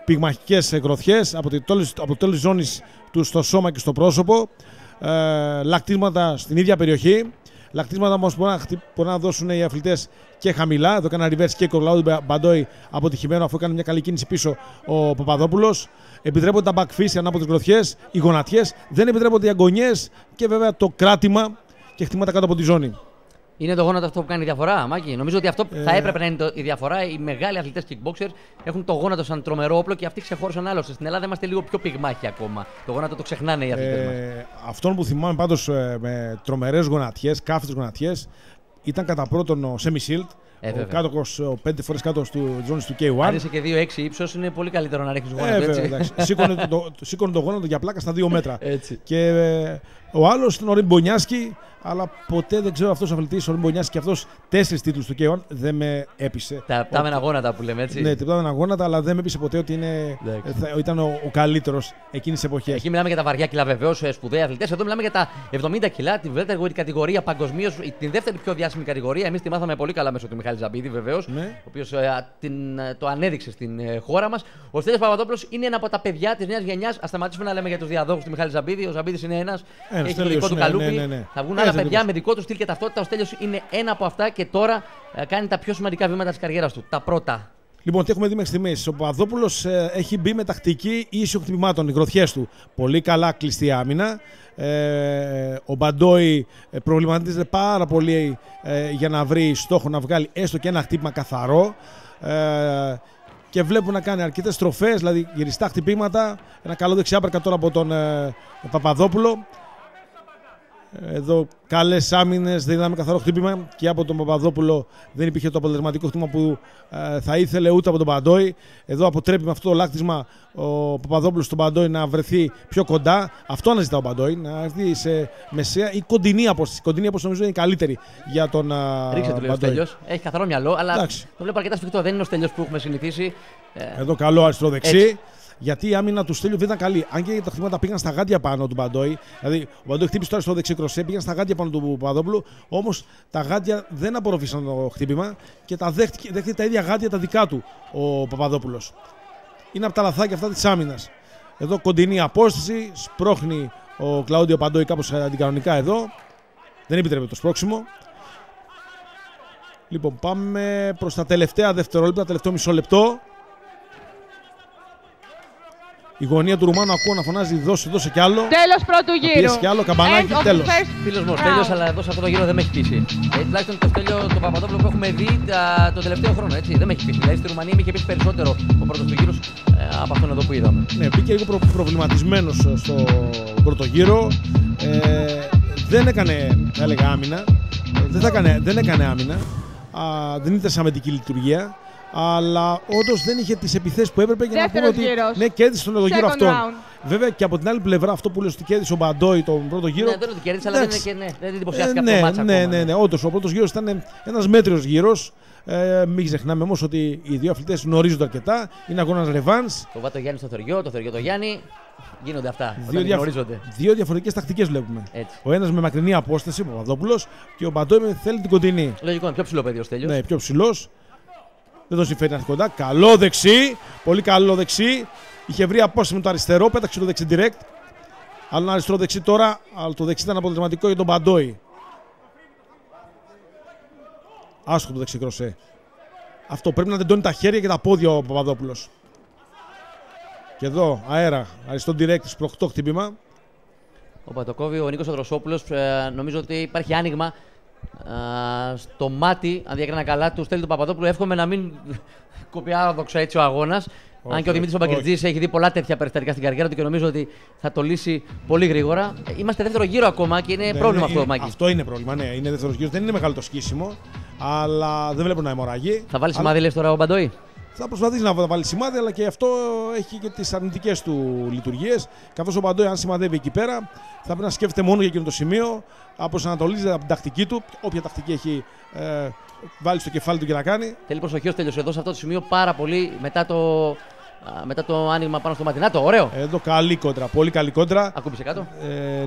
πυγμαχικές γροθιές από το τέλος της ζώνης του στο σώμα και στο πρόσωπο, λακτίσματα στην ίδια περιοχή, λακτίσματα όμως μπορούν να δώσουν οι αθλητές και χαμηλά. Εδώ έκανε reverse και ο Κλαούντιο Μπαντόι αποτυχημένο, αφού έκανε μια καλή κίνηση πίσω ο Παπαδόπουλος. Επιτρέπονται τα backfist ανά από τις γροθιές, οι γονατιές, δεν επιτρέπονται οι αγωνιές και βέβαια το κράτημα και χτυπήματα κάτω από τη ζώνη. Είναι το γόνατο αυτό που κάνει διαφορά, Μάκη? Νομίζω ότι αυτό θα έπρεπε να είναι η διαφορά. Οι μεγάλοι αθλητές kickboxers έχουν το γόνατο σαν τρομερό όπλο και αυτοί ξεχώρισαν άλλωστε. Στην Ελλάδα είμαστε λίγο πιο πυγμάχοι ακόμα. Το γόνατο το ξεχνάνε οι αθλητές μας. Αυτόν που θυμάμαι πάντως με τρομερές γονατιές, κάφτες γονατιές, ήταν κατά πρώτον ο Σέμι Σίλτ. Ο κάτοχος 5 φορές κάτω του ζώνης του K1. Αν είσαι και 2-6 ύψος, είναι πολύ καλύτερο να ρίχνεις γόνατο. Σήκωνε το γόνατο για πλάκα στα 2 μέτρα. Και ο άλλος τον Ριμπονιάσκι, αλλά ποτέ δεν ξέρω αυτός ο αθλητής, ο Ριμπονιάσκι και αυτός 4 τίτλους του Κέον, δεν με έπεισε. Τα πτάμενα γόνατα που λέμε, έτσι. Ναι, τα πτάμενα γόνατα, αλλά δεν με έπεισε ποτέ ότι είναι, ήταν ο καλύτερος εκείνης της εποχής. Εκεί μιλάμε για τα βαριά κιλά, βεβαίως, σπουδαίοι αθλητές. Εδώ μιλάμε για τα 70 κιλά, την welterweight κατηγορία παγκοσμίως, την δεύτερη πιο διάσημη κατηγορία. Εμείς τη μάθαμε πολύ καλά μέσω του Μιχάλη Ζαμπίδη, βεβαίως, ναι, ο οποίος το ανέδειξε στην χώρα μας. Ο Στέλιος Παπαδόπουλος είναι ένα από τα παιδιά της νέας γενιάς. Ας σταματήσουμε να λέμε για τους διαδόχους του Μιχάλη Ζαμπίδη. Ο Ζαμπίδης είναι ένας. Έχει το δικό του καλούπι. Θα βγουν άλλα παιδιά με δικό του στυλ και ταυτότητα. Ο Στέλιος είναι ένα από αυτά και τώρα κάνει τα πιο σημαντικά βήματα της καριέρας του. Τα πρώτα. Λοιπόν, τι έχουμε δει μέχρι στιγμής. Ο Παπαδόπουλος έχει μπει με τακτική ίσιων χτυπημάτων, οι γροθιές του. Πολύ καλά κλειστή άμυνα. Ο Μπαντόι προβληματίζεται πάρα πολύ για να βρει στόχο να βγάλει έστω και ένα χτύπημα καθαρό. Και βλέπουν να κάνει αρκετές στροφές, δηλαδή γυριστά χτυπήματα. Ένα καλό δεξιάπερκα τώρα από τον Παπαδόπουλο. Εδώ καλές άμυνες, δεν είδαμε καθαρό χτύπημα και από τον Παπαδόπουλο δεν υπήρχε το αποτελεσματικό χτύπημα που θα ήθελε ούτε από τον Παντόι. Εδώ αποτρέπει με αυτό το λάκτισμα ο Παπαδόπουλος στον Παντόι να βρεθεί πιο κοντά. Αυτό αναζητά ο Παντόι, να έρθει σε μεσαία ή κοντινή απόσταση. Κοντινή απόσταση νομίζω είναι καλύτερη για τον Παντόι. Ρίξε το λίγο Στέλιος, έχει καθαρό μυαλό, αλλά εντάξει, το βλέπω αρκετά σφιχτό. Δεν είναι ο Στέλιος που έχουμε συνηθίσει. Εδώ καλό αριστροδεξί. Γιατί η άμυνα του Στέλιου δεν ήταν καλή. Αν και τα χτυπήματα πήγαν στα γάντια πάνω του Μπαντόι. Δηλαδή, ο Μπαντόι χτύπησε τώρα στο δεξί κροσέ, πήγαν στα γάντια πάνω του Παπαδόπουλου. Όμως τα γάντια δεν απορροφήσαν το χτύπημα και τα δέχτηκε τα ίδια γάντια τα δικά του ο Παπαδόπουλος. Είναι από τα λαθάκια αυτά της άμυνας. Εδώ κοντινή απόσταση. Σπρώχνει ο Κλαούντιο Παντόι κάπως αντικανονικά εδώ. Δεν επιτρέπεται το σπρώξιμο. Λοιπόν, πάμε προς τα τελευταία δευτερόλεπτα, τελευταίο μισό λεπτό. Η γωνία του Ρουμάνου ακούω να φωνάζει δώσε, δώσε κι άλλο. Τέλος πρώτου γύρου. Πιέσει κι άλλο, καμπανάκι, τέλος. Φίλος μου ο Στέλιος, αλλά εδώ σε αυτό το γύρο δεν με έχει πείσει. Τουλάχιστον το Στέλιο, τον Παπαδόπουλο που έχουμε δει τον τελευταίο χρόνο, έτσι. Δεν με έχει πείσει. Δηλαδή στη Ρουμανία με είχε πείσει περισσότερο ο πρώτος του γύρου από αυτόν εδώ που είδαμε. Ναι, μπήκε λίγο προβληματισμένος στο πρώτο γύρο. Δεν έκανε, θα έλεγα, άμυνα. Δεν έκανε άμυνα. Δεν ήταν αμυντική λειτουργία. Αλλά όντως δεν είχε τις επιθέσεις που έπρεπε για δεύτερος να πούμε γύρος, ότι ναι, κέρδισε τον γύρο αυτόν. Βέβαια και από την άλλη πλευρά, αυτό που λέω ότι κέρδισε ο Μπαντόι τον πρώτο γύρο. Ναι, δεν το κέρδισε, αλλά δεν εντυπωσιάστηκε από το μάτσα ακόμα. Ναι. Όντως ο πρώτος γύρος ήταν ένας μέτριος γύρος. Μην ξεχνάμε όμως ότι οι δύο αθλητές γνωρίζονται αρκετά. Είναι αγώνας ρεβάνς. Το βάτο Γιάννη στο Θεωριό, το Θεωριό το Γιάννη. Γίνονται αυτά. Δύο διαφορετικές τακτικές βλέπουμε. Έτσι. Ο ένας με μακρινή απόσταση, ο Παπαδόπουλος, και ο Μπαντόι θέλει την κοντινή. Λογικό, πιο ψηλό παιδί ο Στέλιος. Ναι, πιο ψηλό. Δεν τον συμφέρει να έρθει κοντά. Καλό δεξί. Πολύ καλό δεξί. Είχε βρει απόσταση με το αριστερό. Πέταξε το δεξί direct. Άλλο ένα αριστερό δεξί τώρα. Αλλά το δεξί ήταν αποτελεσματικό για τον Παντόι. Άσχο το δεξί κροσέ. Αυτό πρέπει να τεντώνει τα χέρια και τα πόδια ο Παπαδόπουλος. Και εδώ αέρα. Αριστό direct. Σπροχτό χτύπημα. Ο Πατοκόβη, ο Νίκος Ανδροσόπουλος. Νομίζω ότι υπάρχει άνοιγμα στο μάτι, αν διακρίνα καλά, του Στέλιου του Παπαδόπουλου. Εύχομαι να μην κοπιάροδοξα έτσι ο αγώνας. Αν και ο Δημήτρης Μπαγκερτζής έχει δει πολλά τέτοια περιστατικά στην καριέρα του και νομίζω ότι θα το λύσει πολύ γρήγορα. Είμαστε δεύτερο γύρο ακόμα και είναι πρόβλημα αυτό, Μάκη. Αυτό είναι πρόβλημα, ναι. Είναι δεύτερο γύρο. Δεν είναι μεγάλο το σκίσιμο, αλλά δεν βλέπω να αιμορραγεί. Θα βάλει σημάδι, λες τώρα, ο Μπαντόι. Θα προσπαθήσει να βάλει σημάδι, αλλά και αυτό έχει και τις αρνητικές του λειτουργίες. Καθώς ο Παντόι, αν σημαδεύει εκεί πέρα, θα πρέπει να σκέφτεται μόνο για εκείνο το σημείο, αποσανατολίζεται από την τακτική του, όποια τακτική έχει βάλει στο κεφάλι του και να κάνει. Θέλει προσοχή ο Στέλιος εδώ σε αυτό το σημείο πάρα πολύ μετά το άνοιγμα πάνω στο ματινάτο. Ωραίο. Εδώ καλή κόντρα, πολύ καλή κόντρα. Ακούμπησε κάτω.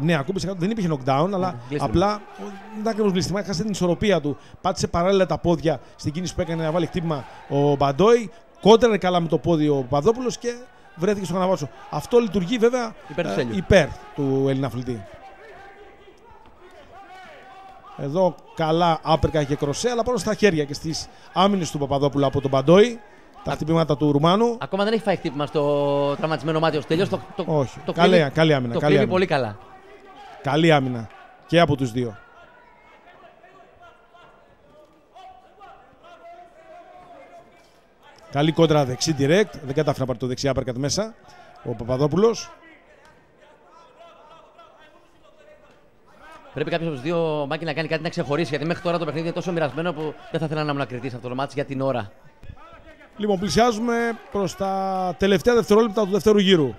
Ναι, ακούμπησε κάτω. Δεν υπήρχε knockdown, αλλά απλά δεν ήταν ακριβώς γλίστημα. Έχασε την ισορροπία του. Πάτησε παράλληλα τα πόδια στην κίνηση που έκανε να βάλει χτύπημα ο Μπαντόι. Κόντραρε καλά με το πόδι ο Παπαδόπουλος και βρέθηκε στον Καναβάτσο. Αυτό λειτουργεί βέβαια υπέρ του Έλληνα αθλητή. Εδώ καλά άπερκα και κροσέ, αλλά πάνω στα χέρια και στις άμυνες του Παπαδόπουλου από τον Μπαντόι. Τα χτυπήματα του Ρουμάνου. Ακόμα δεν έχει φάει χτύπημα στο τραυματισμένο μάτι ο Στέλιος. Όχι. Καλή άμυνα. Το κρύβει πολύ καλά. Καλή άμυνα και από τους δύο. Καλή κόντρα δεξί direct. Δεν κατάφερε να πάρει το δεξιά άπερκατ μέσα ο Παπαδόπουλος. Πρέπει κάποιος από τους δύο, Μάκη, να κάνει κάτι να ξεχωρίσει. Γιατί μέχρι τώρα το παιχνίδι είναι τόσο μοιρασμένο που δεν θα ήθελα να αναμνακριτήσει αυτό το μάτς για την ώρα. Λοιπόν, πλησιάζουμε προς τα τελευταία δευτερόλεπτα του δεύτερου γύρου.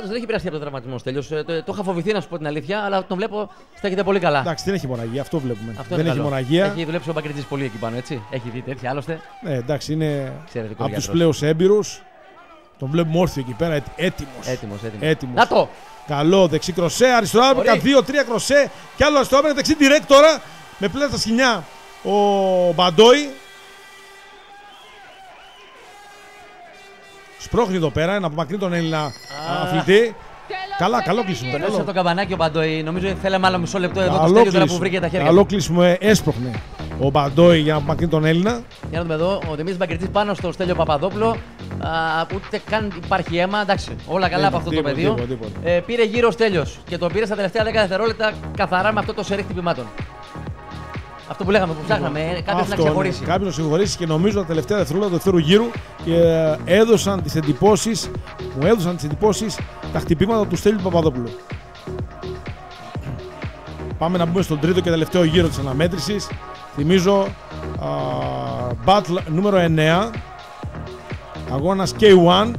Πάντως δεν έχει περάσει από τον τραυματισμό τελείως. Το είχα φοβηθεί να σου πω την αλήθεια, αλλά τον βλέπω στέκεται πολύ καλά. Εντάξει, δεν έχει μοναγία, αυτό βλέπουμε. Αυτό δεν έχει μοναγία. Έχει δουλέψει ο Μπακριτζής πολύ εκεί πάνω, έτσι. Έχει δει τέτοια άλλωστε. Ναι, εντάξει, είναι από τους πλέον έμπειρους. Τον βλέπουμε όρθιο εκεί πέρα, έτοιμος. Να το! Καλό δεξί κροσέ, αριστερό άμυνα, 2-3 κροσέ και άλλο αριστερό άμυνα, δεξί direct τώρα με πλέον στα σκοινιά ο Μπαντόι. Σπρώχνει εδώ πέρα, ένα απομακρύνει τον Έλληνα αθλητή. Καλά, καλό κλείσιμο. Τον έσωσε το καμπανάκι ο Μπαντόι, νομίζω ότι θέλαμε άλλο μισό λεπτό εδώ το στέλιο τώρα που βρήκε τα χέρια. Καλό κλείσιμο, έσπροχνε ο Μπαντόι για να απομακρύνει τον Έλληνα. Για να δούμε εδώ, ο Δημήτρης Μπακριτζής πάνω στο Στέλιο Παπαδόπουλο. Ούτε καν υπάρχει αίμα, εντάξει, όλα καλά από αυτό το πεδίο. Πήρε γύρω Στέλιος και τον πήρε στα τελευταία 10 δευτερόλεπτα καθαρά με αυτό το σερί χτυπημάτων. Αυτό που λέγαμε, που ψάχναμε, κάποιος να ξεχωρίσει. Κάποιος να ξεχωρίσει και νομίζω τα τελευταία δευτερόλεπτα του δεύτερου γύρου έδωσαν τις εντυπώσεις, μου έδωσαν τις εντυπώσεις τα χτυπήματα του Στέλιου Παπαδόπουλου. Πάμε να μπούμε στον τρίτο και τελευταίο γύρο της αναμέτρησης. Θυμίζω, battle νούμερο 9, αγώνας K1,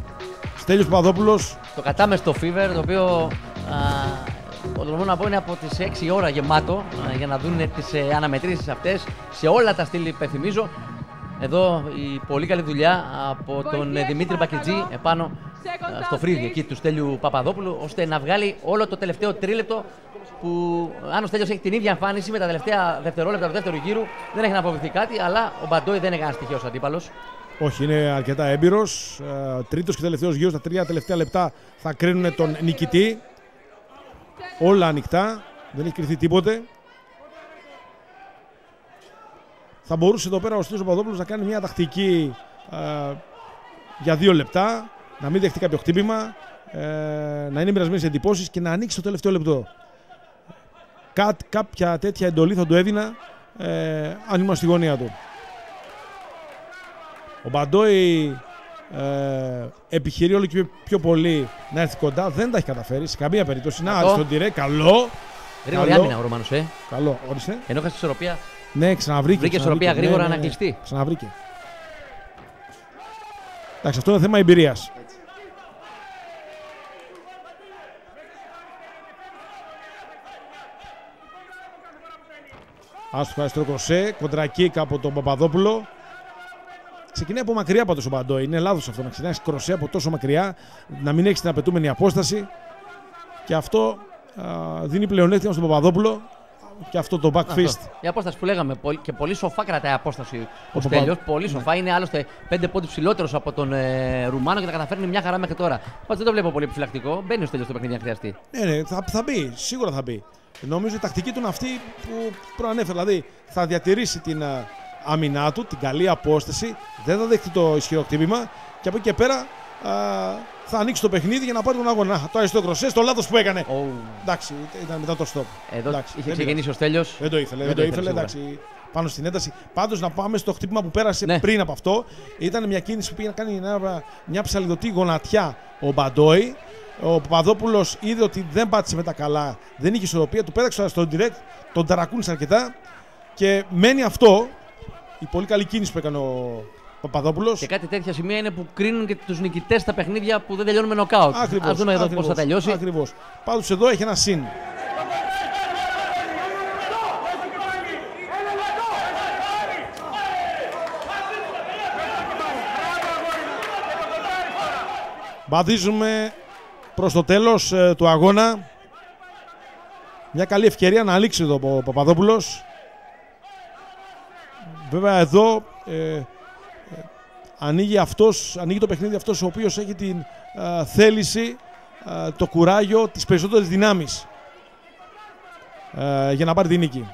Στέλιος Παπαδόπουλος. Το κατάμεστο Fever, το οποίο... Μπορώ να πω είναι από τις 6 ώρα γεμάτο για να δουν τις αναμετρήσεις αυτές σε όλα τα στήλη, υπενθυμίζω. Εδώ η πολύ καλή δουλειά από τον Δημήτρη Μπακριτζή επάνω στο φρύδι εκεί του Στέλιου Παπαδόπουλου, ώστε να βγάλει όλο το τελευταίο τρίλεπτο που αν ο Στέλιος έχει την ίδια εμφάνιση με τα τελευταία δευτερόλεπτα του δεύτερου γύρου, δεν έχει να φοβηθεί κάτι, αλλά ο Μπαντόι δεν είναι κανένα στοιχειός αντίπαλος. Όχι, είναι αρκετά έμπειρος. Τρίτος και τελευταίος γύρος, τα τρία τελευταία λεπτά θα κρίνουν τον νικητή. Όλα ανοιχτά, δεν έχει κρυφθεί τίποτε. Θα μπορούσε εδώ πέρα ο Στέλιος Παπαδόπουλος να κάνει μια τακτική για 2 λεπτά, να μην δεχτεί κάποιο χτύπημα, να είναι μοιρασμένες εντυπώσεις και να ανοίξει το τελευταίο λεπτό. Κάποια τέτοια εντολή θα του έδινα αν είμαστε στη γωνία του. Ο Μπαντόι επιχειρεί όλο και πιο πολύ να έρθει κοντά, δεν τα έχει καταφέρει σε καμία περίπτωση. Να στον τυρέ, καλό. Γρήγορη άμυνα ο Ρωμανός, Καλό, όριστε. Ενώ είχα στην ισορροπία. Ναι, ξαναβρήκε. Βρήκε ισορροπία γρήγορα να κλειστεί. Ξαναβρήκε. Εντάξει, αυτό είναι θέμα εμπειρίας. Άστοχα αριστερό κροσέ, κοντρακίκ από τον Παπαδόπουλο. Ξεκινάει από μακριά πάντως ο Μπαντόι. Είναι λάθος αυτό να ξεκινάει κροσέ από τόσο μακριά, να μην έχει την απαιτούμενη απόσταση. Και αυτό δίνει πλεονέκτημα στον Παπαδόπουλο. Και αυτό το back fist. Η απόσταση που λέγαμε και πολύ σοφά κρατάει απόσταση ο Στέλιος. Πολύ σοφά. Ναι. Είναι άλλωστε 5 πόντους ψηλότερος από τον Ρουμάνο και τα καταφέρνει μια χαρά μέχρι τώρα. Πάντως δεν το βλέπω πολύ επιφυλακτικό. Μπαίνει ο Στέλιος στο παιχνίδι αν χρειαστεί. Ναι, θα μπει. Σίγουρα θα μπει. Νομίζω η τακτική του είναι αυτή που προανέφερα. Δηλαδή θα διατηρήσει την αμυνά του, την καλή απόσταση, δεν θα δεχτεί το ισχυρό χτύπημα και από εκεί και πέρα θα ανοίξει το παιχνίδι για να πάρει τον αγώνα. Το αριστό κροσέ, στο λάθος που έκανε. Εντάξει, ήταν μετά το στόπ. Εντάξει, είχε ξεκινήσει ο Στέλιος. Δεν το ήθελε, εντάξει, πάνω στην ένταση. Πάντως να πάμε στο χτύπημα που πέρασε πριν από αυτό. Ήταν μια κίνηση που πήγε να κάνει μια ψαλιδωτή γονατιά ο Μπαντόι. Ο Παπαδόπουλος είδε ότι δεν πάτησε με τα καλά, δεν είχε ισορροπία, του πέταξε στον direct, τον ταρακούνησε αρκετά και μένει αυτό. Η πολύ καλή κίνηση που έκανε ο Παπαδόπουλος. Και κάτι τέτοια σημεία είναι που κρίνουν και τους νικητές στα παιχνίδια που δεν τελειώνουν με νοκάουτ. Ας δούμε εδώ πώς θα τελειώσει. Ακριβώς. Πάντως εδώ έχει ένα συν. Μπαδίζουμε προς το τέλος του αγώνα. Μια καλή ευκαιρία να λήξει εδώ ο Παπαδόπουλος. Βέβαια εδώ ανοίγει το παιχνίδι αυτός ο οποίος έχει την θέληση, το κουράγιο, τις περισσότερες δυνάμεις για να πάρει την νίκη.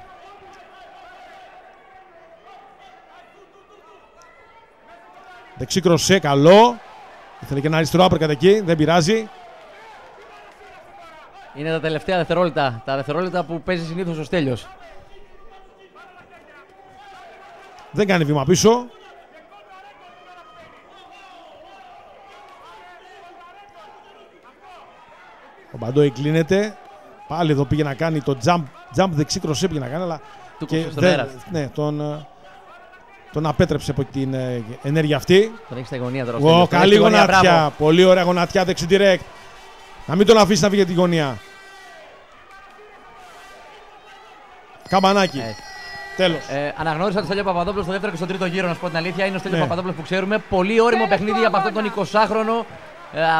Δεξί κροσέ, καλό. Ήθελε και ένα αριστερό άπερκατ εκεί, δεν πειράζει. Είναι τα τελευταία δευτερόλεπτα, τα δευτερόλεπτα που παίζει συνήθως ο Στέλιος. Δεν κάνει βήμα πίσω. Ο Μπαντόι κλείνεται. Πάλι εδώ πήγε να κάνει το jump δεξί κροσέ πήγε να κάνει, αλλά και τον απέτρεψε από την ενέργεια αυτή. Τον έχει στα γωνία τώρα. Καλή γωνάτια, πολύ ωραία γωνάτια δεξί direct. Να μην τον αφήσει να βγει για την γωνία. Καμπανάκι. Τέλος. Αναγνώρισα τον Στέλιο Παπαδόπουλο στο δεύτερο και στο τρίτο γύρο, να σου πω την αλήθεια. Είναι ο Στέλιο Παπαδόπουλο που ξέρουμε. Πολύ όριμο παιχνίδι από αυτόν τον 20χρονο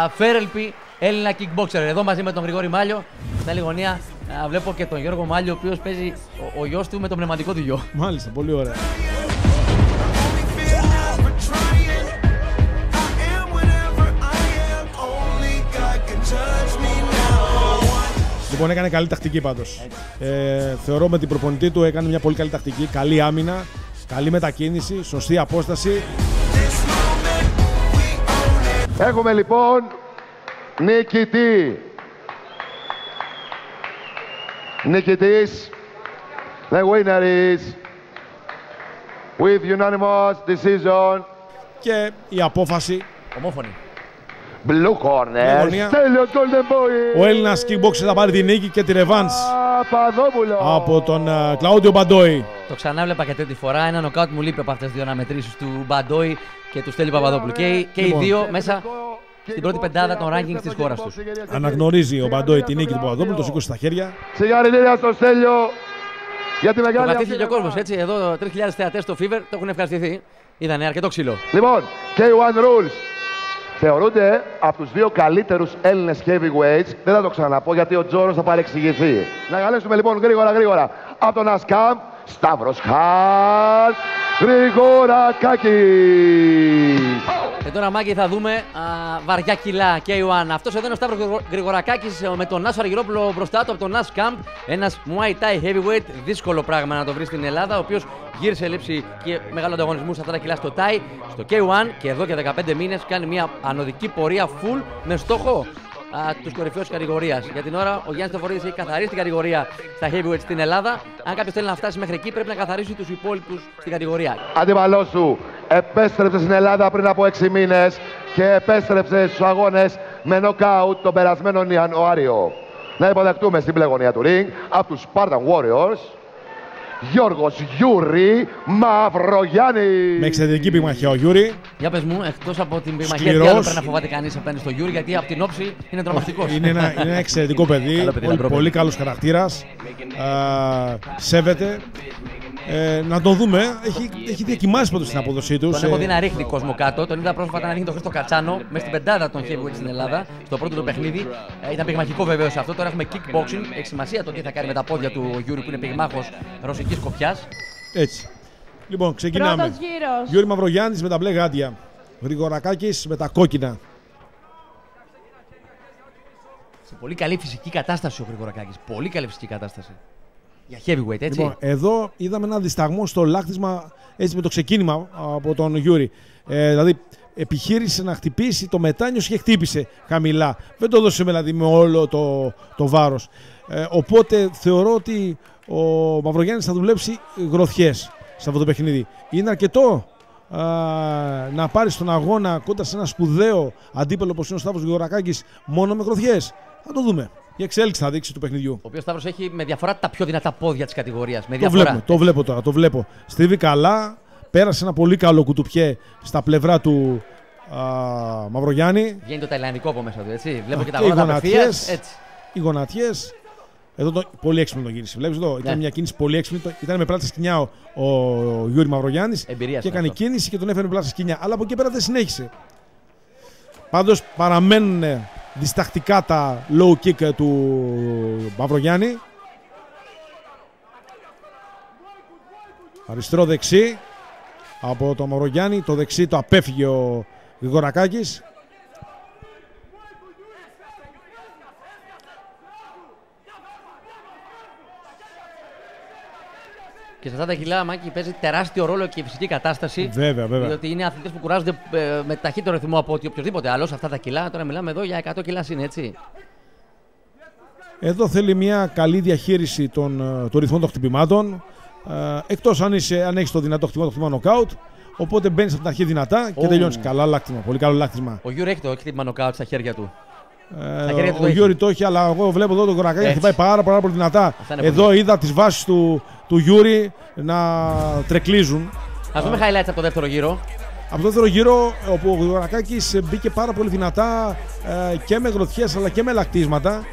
αφέρελπη Έλληνα kickboxer. Εδώ μαζί με τον Γρηγόρη Μάλιο. Στην άλλη γωνία βλέπω και τον Γιώργο Μάλιο, ο οποίος παίζει ο γιος του με το πνευματικό του γιο. Μάλιστα, πολύ ωραία. Λοιπόν, έκανε καλή τακτική πάντως. Θεωρώ με την προπονητή του έκανε μια πολύ καλή τακτική. Καλή άμυνα, καλή μετακίνηση, σωστή απόσταση. Έχουμε λοιπόν νικητή. Νικητής, the winner is with unanimous decision. Και η απόφαση ομόφωνη. Blue corner. Ο Έλληνας kickboxer θα πάρει τη νίκη και τη ρεβάνς από τον Κλαούντιο Μπαντόι. Το ξανά βλέπα και τέτοια φορά. Ένα νοκάουτ μου λείπει από αυτές τις δύο αναμετρήσεις του Μπαντόι και του Στέλιου Παπαδόπουλου. Και οι δύο μέσα στην πρώτη πεντάδα των rankings της χώρας τους. Αναγνωρίζει ο Μπαντόι τη νίκη του Παπαδόπουλου, το σήκωσε στα χέρια. Συγχαρητήρια στο Στέλιο για τη μεγάλη αυτή. Κατήθηκε ο κόσμος έτσι. Εδώ 3.000 θεατές στο Fever το έχουν ευχαριστηθεί. Ήταν αρκετό ξύλο. Λοιπόν, K1 Rules. Θεωρούνται από τους δύο καλύτερους Έλληνες heavyweights. Δεν θα το ξαναπώ γιατί ο Τζόρος θα παρεξηγηθεί. Να καλέσουμε λοιπόν γρήγορα από τον Ασκάμ, Σταύρος Χάρτ, Γρηγορακάκης. Και τώρα Μάκη θα δούμε βαριά κιλά K1. Αυτός εδώ είναι ο Σταύρος Γρηγορακάκης με τον Νάσο Αργυρόπουλο μπροστά του από τον Ασκάμ. Ένας Muay Thai heavyweight, δύσκολο πράγμα να το βρει στην Ελλάδα, ο οποίος γύρισε λήψη και μεγάλο ανταγωνισμό σε αυτά τα κιλά στο Τάι, στο K1 και εδώ και 15 μήνες κάνει μια ανωδική πορεία full με στόχο τους κορυφαίους κατηγορίας. Για την ώρα ο Γιάννης Τοφορίδης έχει καθαρίσει την κατηγορία στα heavyweight στην Ελλάδα. Αν κάποιος θέλει να φτάσει μέχρι εκεί πρέπει να καθαρίσει τους υπόλοιπους στην κατηγορία. Αντιπαλός σου επέστρεψε στην Ελλάδα πριν από 6 μήνες και επέστρεψε στους αγώνες με νοκάουτ τον περασμένο Ιανουάριο. Να υποδεχτούμε στην πλεγωνία του ring από τους Spartan Warriors Γιώργος Γιούρη Μαυρογιάννη. Με εξαιρετική πυγμαχία ο Γιούρη. Για πες μου, εκτός από την πυγμαχία, τι άλλο πρέπει να φοβάται κανείς απέναντι στο Γιούρη, γιατί από την όψη είναι τρομακτικός. Είναι ένα εξαιρετικό παιδί, πολύ καλός χαρακτήρας. Σέβεται. Να τον δούμε. Έχει διακοιμάσει πρώτα στην αποδοσή του. Τον έχω δει να ρίχνει κόσμο κάτω. Τον είδα πρόσφατα να ρίχνει τον Χρήστο Κατσάνο μέσα στην πεντάδα των heavyweight στην Ελλάδα. Στο πρώτο του παιχνίδι. Ήταν πυγμαχικό βεβαίως αυτό. Τώρα έχουμε kickboxing. Έχει σημασία το τι θα κάνει με τα πόδια του ο Γιούρη που είναι πυγμάχος ρωσικής κοπιάς. Έτσι. Λοιπόν, ξεκινάμε. Γιούρη Μαυρογιάννης με τα μπλε γάντια. Γρηγορακάκης με τα κόκκινα. Σε πολύ καλή φυσική κατάσταση ο Γρηγορακάκης. Πολύ καλή φυσική κατάσταση. Για heavyweight, έτσι. Λοιπόν, εδώ είδαμε ένα δισταγμό στο λάκτισμα έτσι με το ξεκίνημα από τον Γιούρη. Δηλαδή, επιχείρησε να χτυπήσει, το μετάνιωσε και χτύπησε χαμηλά. Δεν το δώσε δηλαδή, με όλο το βάρος. Οπότε θεωρώ ότι ο Μαυρογιάννης θα δουλέψει γροθιές σε αυτό το παιχνίδι. Είναι αρκετό να πάρει στον αγώνα κοντά σε ένα σπουδαίο αντίπαλο όπως είναι ο Σταύρος Γρηγορακάκης μόνο με γροθιές. Θα το δούμε. Η εξέλιξη θα δείξει του παιχνιδιού. Ο οποίος Σταύρος έχει με διαφορά τα πιο δυνατά πόδια της κατηγορίας. Το βλέπω τώρα, το βλέπω. Στρίβει καλά, πέρασε ένα πολύ καλό κουτουπιέ στα πλευρά του Μαυρογιάννη. Βγαίνει το ταϊλανδικό από μέσα του, έτσι. Βλέπω και τα γόνατα απευθείας, έτσι. Οι γονατιές. Εδώ πολύ έξυπνο το γύρισε. Βλέπεις εδώ, ήταν μια κίνηση πολύ έξυπνη. Ήταν με πλάτη σκοινιά ο Γιούρη Μαυρογιάννης. Εμπειρίας και έκανε κίνηση και τον έφερε με πλάτη σκοινιά. Αλλά από εκεί πέρα δεν συνέχισε. Πάντως παραμένουν διστακτικά τα low kick του Μαυρογιάννη. Αριστερό δεξί από τον Μαυρογιάννη. Το δεξί το απέφυγε ο Γρηγορακάκης. Και σε αυτά τα κιλά, Μάκη, παίζει τεράστιο ρόλο και η φυσική κατάσταση. Βέβαια. Διότι είναι αθλητές που κουράζονται με ταχύτερο ρυθμό από ότι οποιοδήποτε άλλος. Αυτά τα κιλά, τώρα μιλάμε εδώ για 100 κιλά είναι, έτσι. Εδώ θέλει μια καλή διαχείριση των ρυθμών των χτυπημάτων. Εκτός αν έχεις το δυνατό χτυπήμα, το χτυπήμα νοκάουτ. Οπότε μπαίνεις από την αρχή δυνατά και τελειώνεις. Καλά λάκτισμα, πολύ καλό λάκτισμα. Ο Γιούρη έχει το χτύπημα νοκάουτ στα χέρια του. Ο Γιούρη το έχει, αλλά εγώ βλέπω εδώ τον Γρηγορακάκη να χτυπάει πάρα πολύ δυνατά. Εδώ είδα τις βάσεις του Γιούρη να τρεκλίζουν. Ας δούμε highlights από το δεύτερο γύρο. από το δεύτερο γύρο, όπου ο Γρηγορακάκης μπήκε πάρα πολύ δυνατά και με γροθιές αλλά και με λακτίσματα.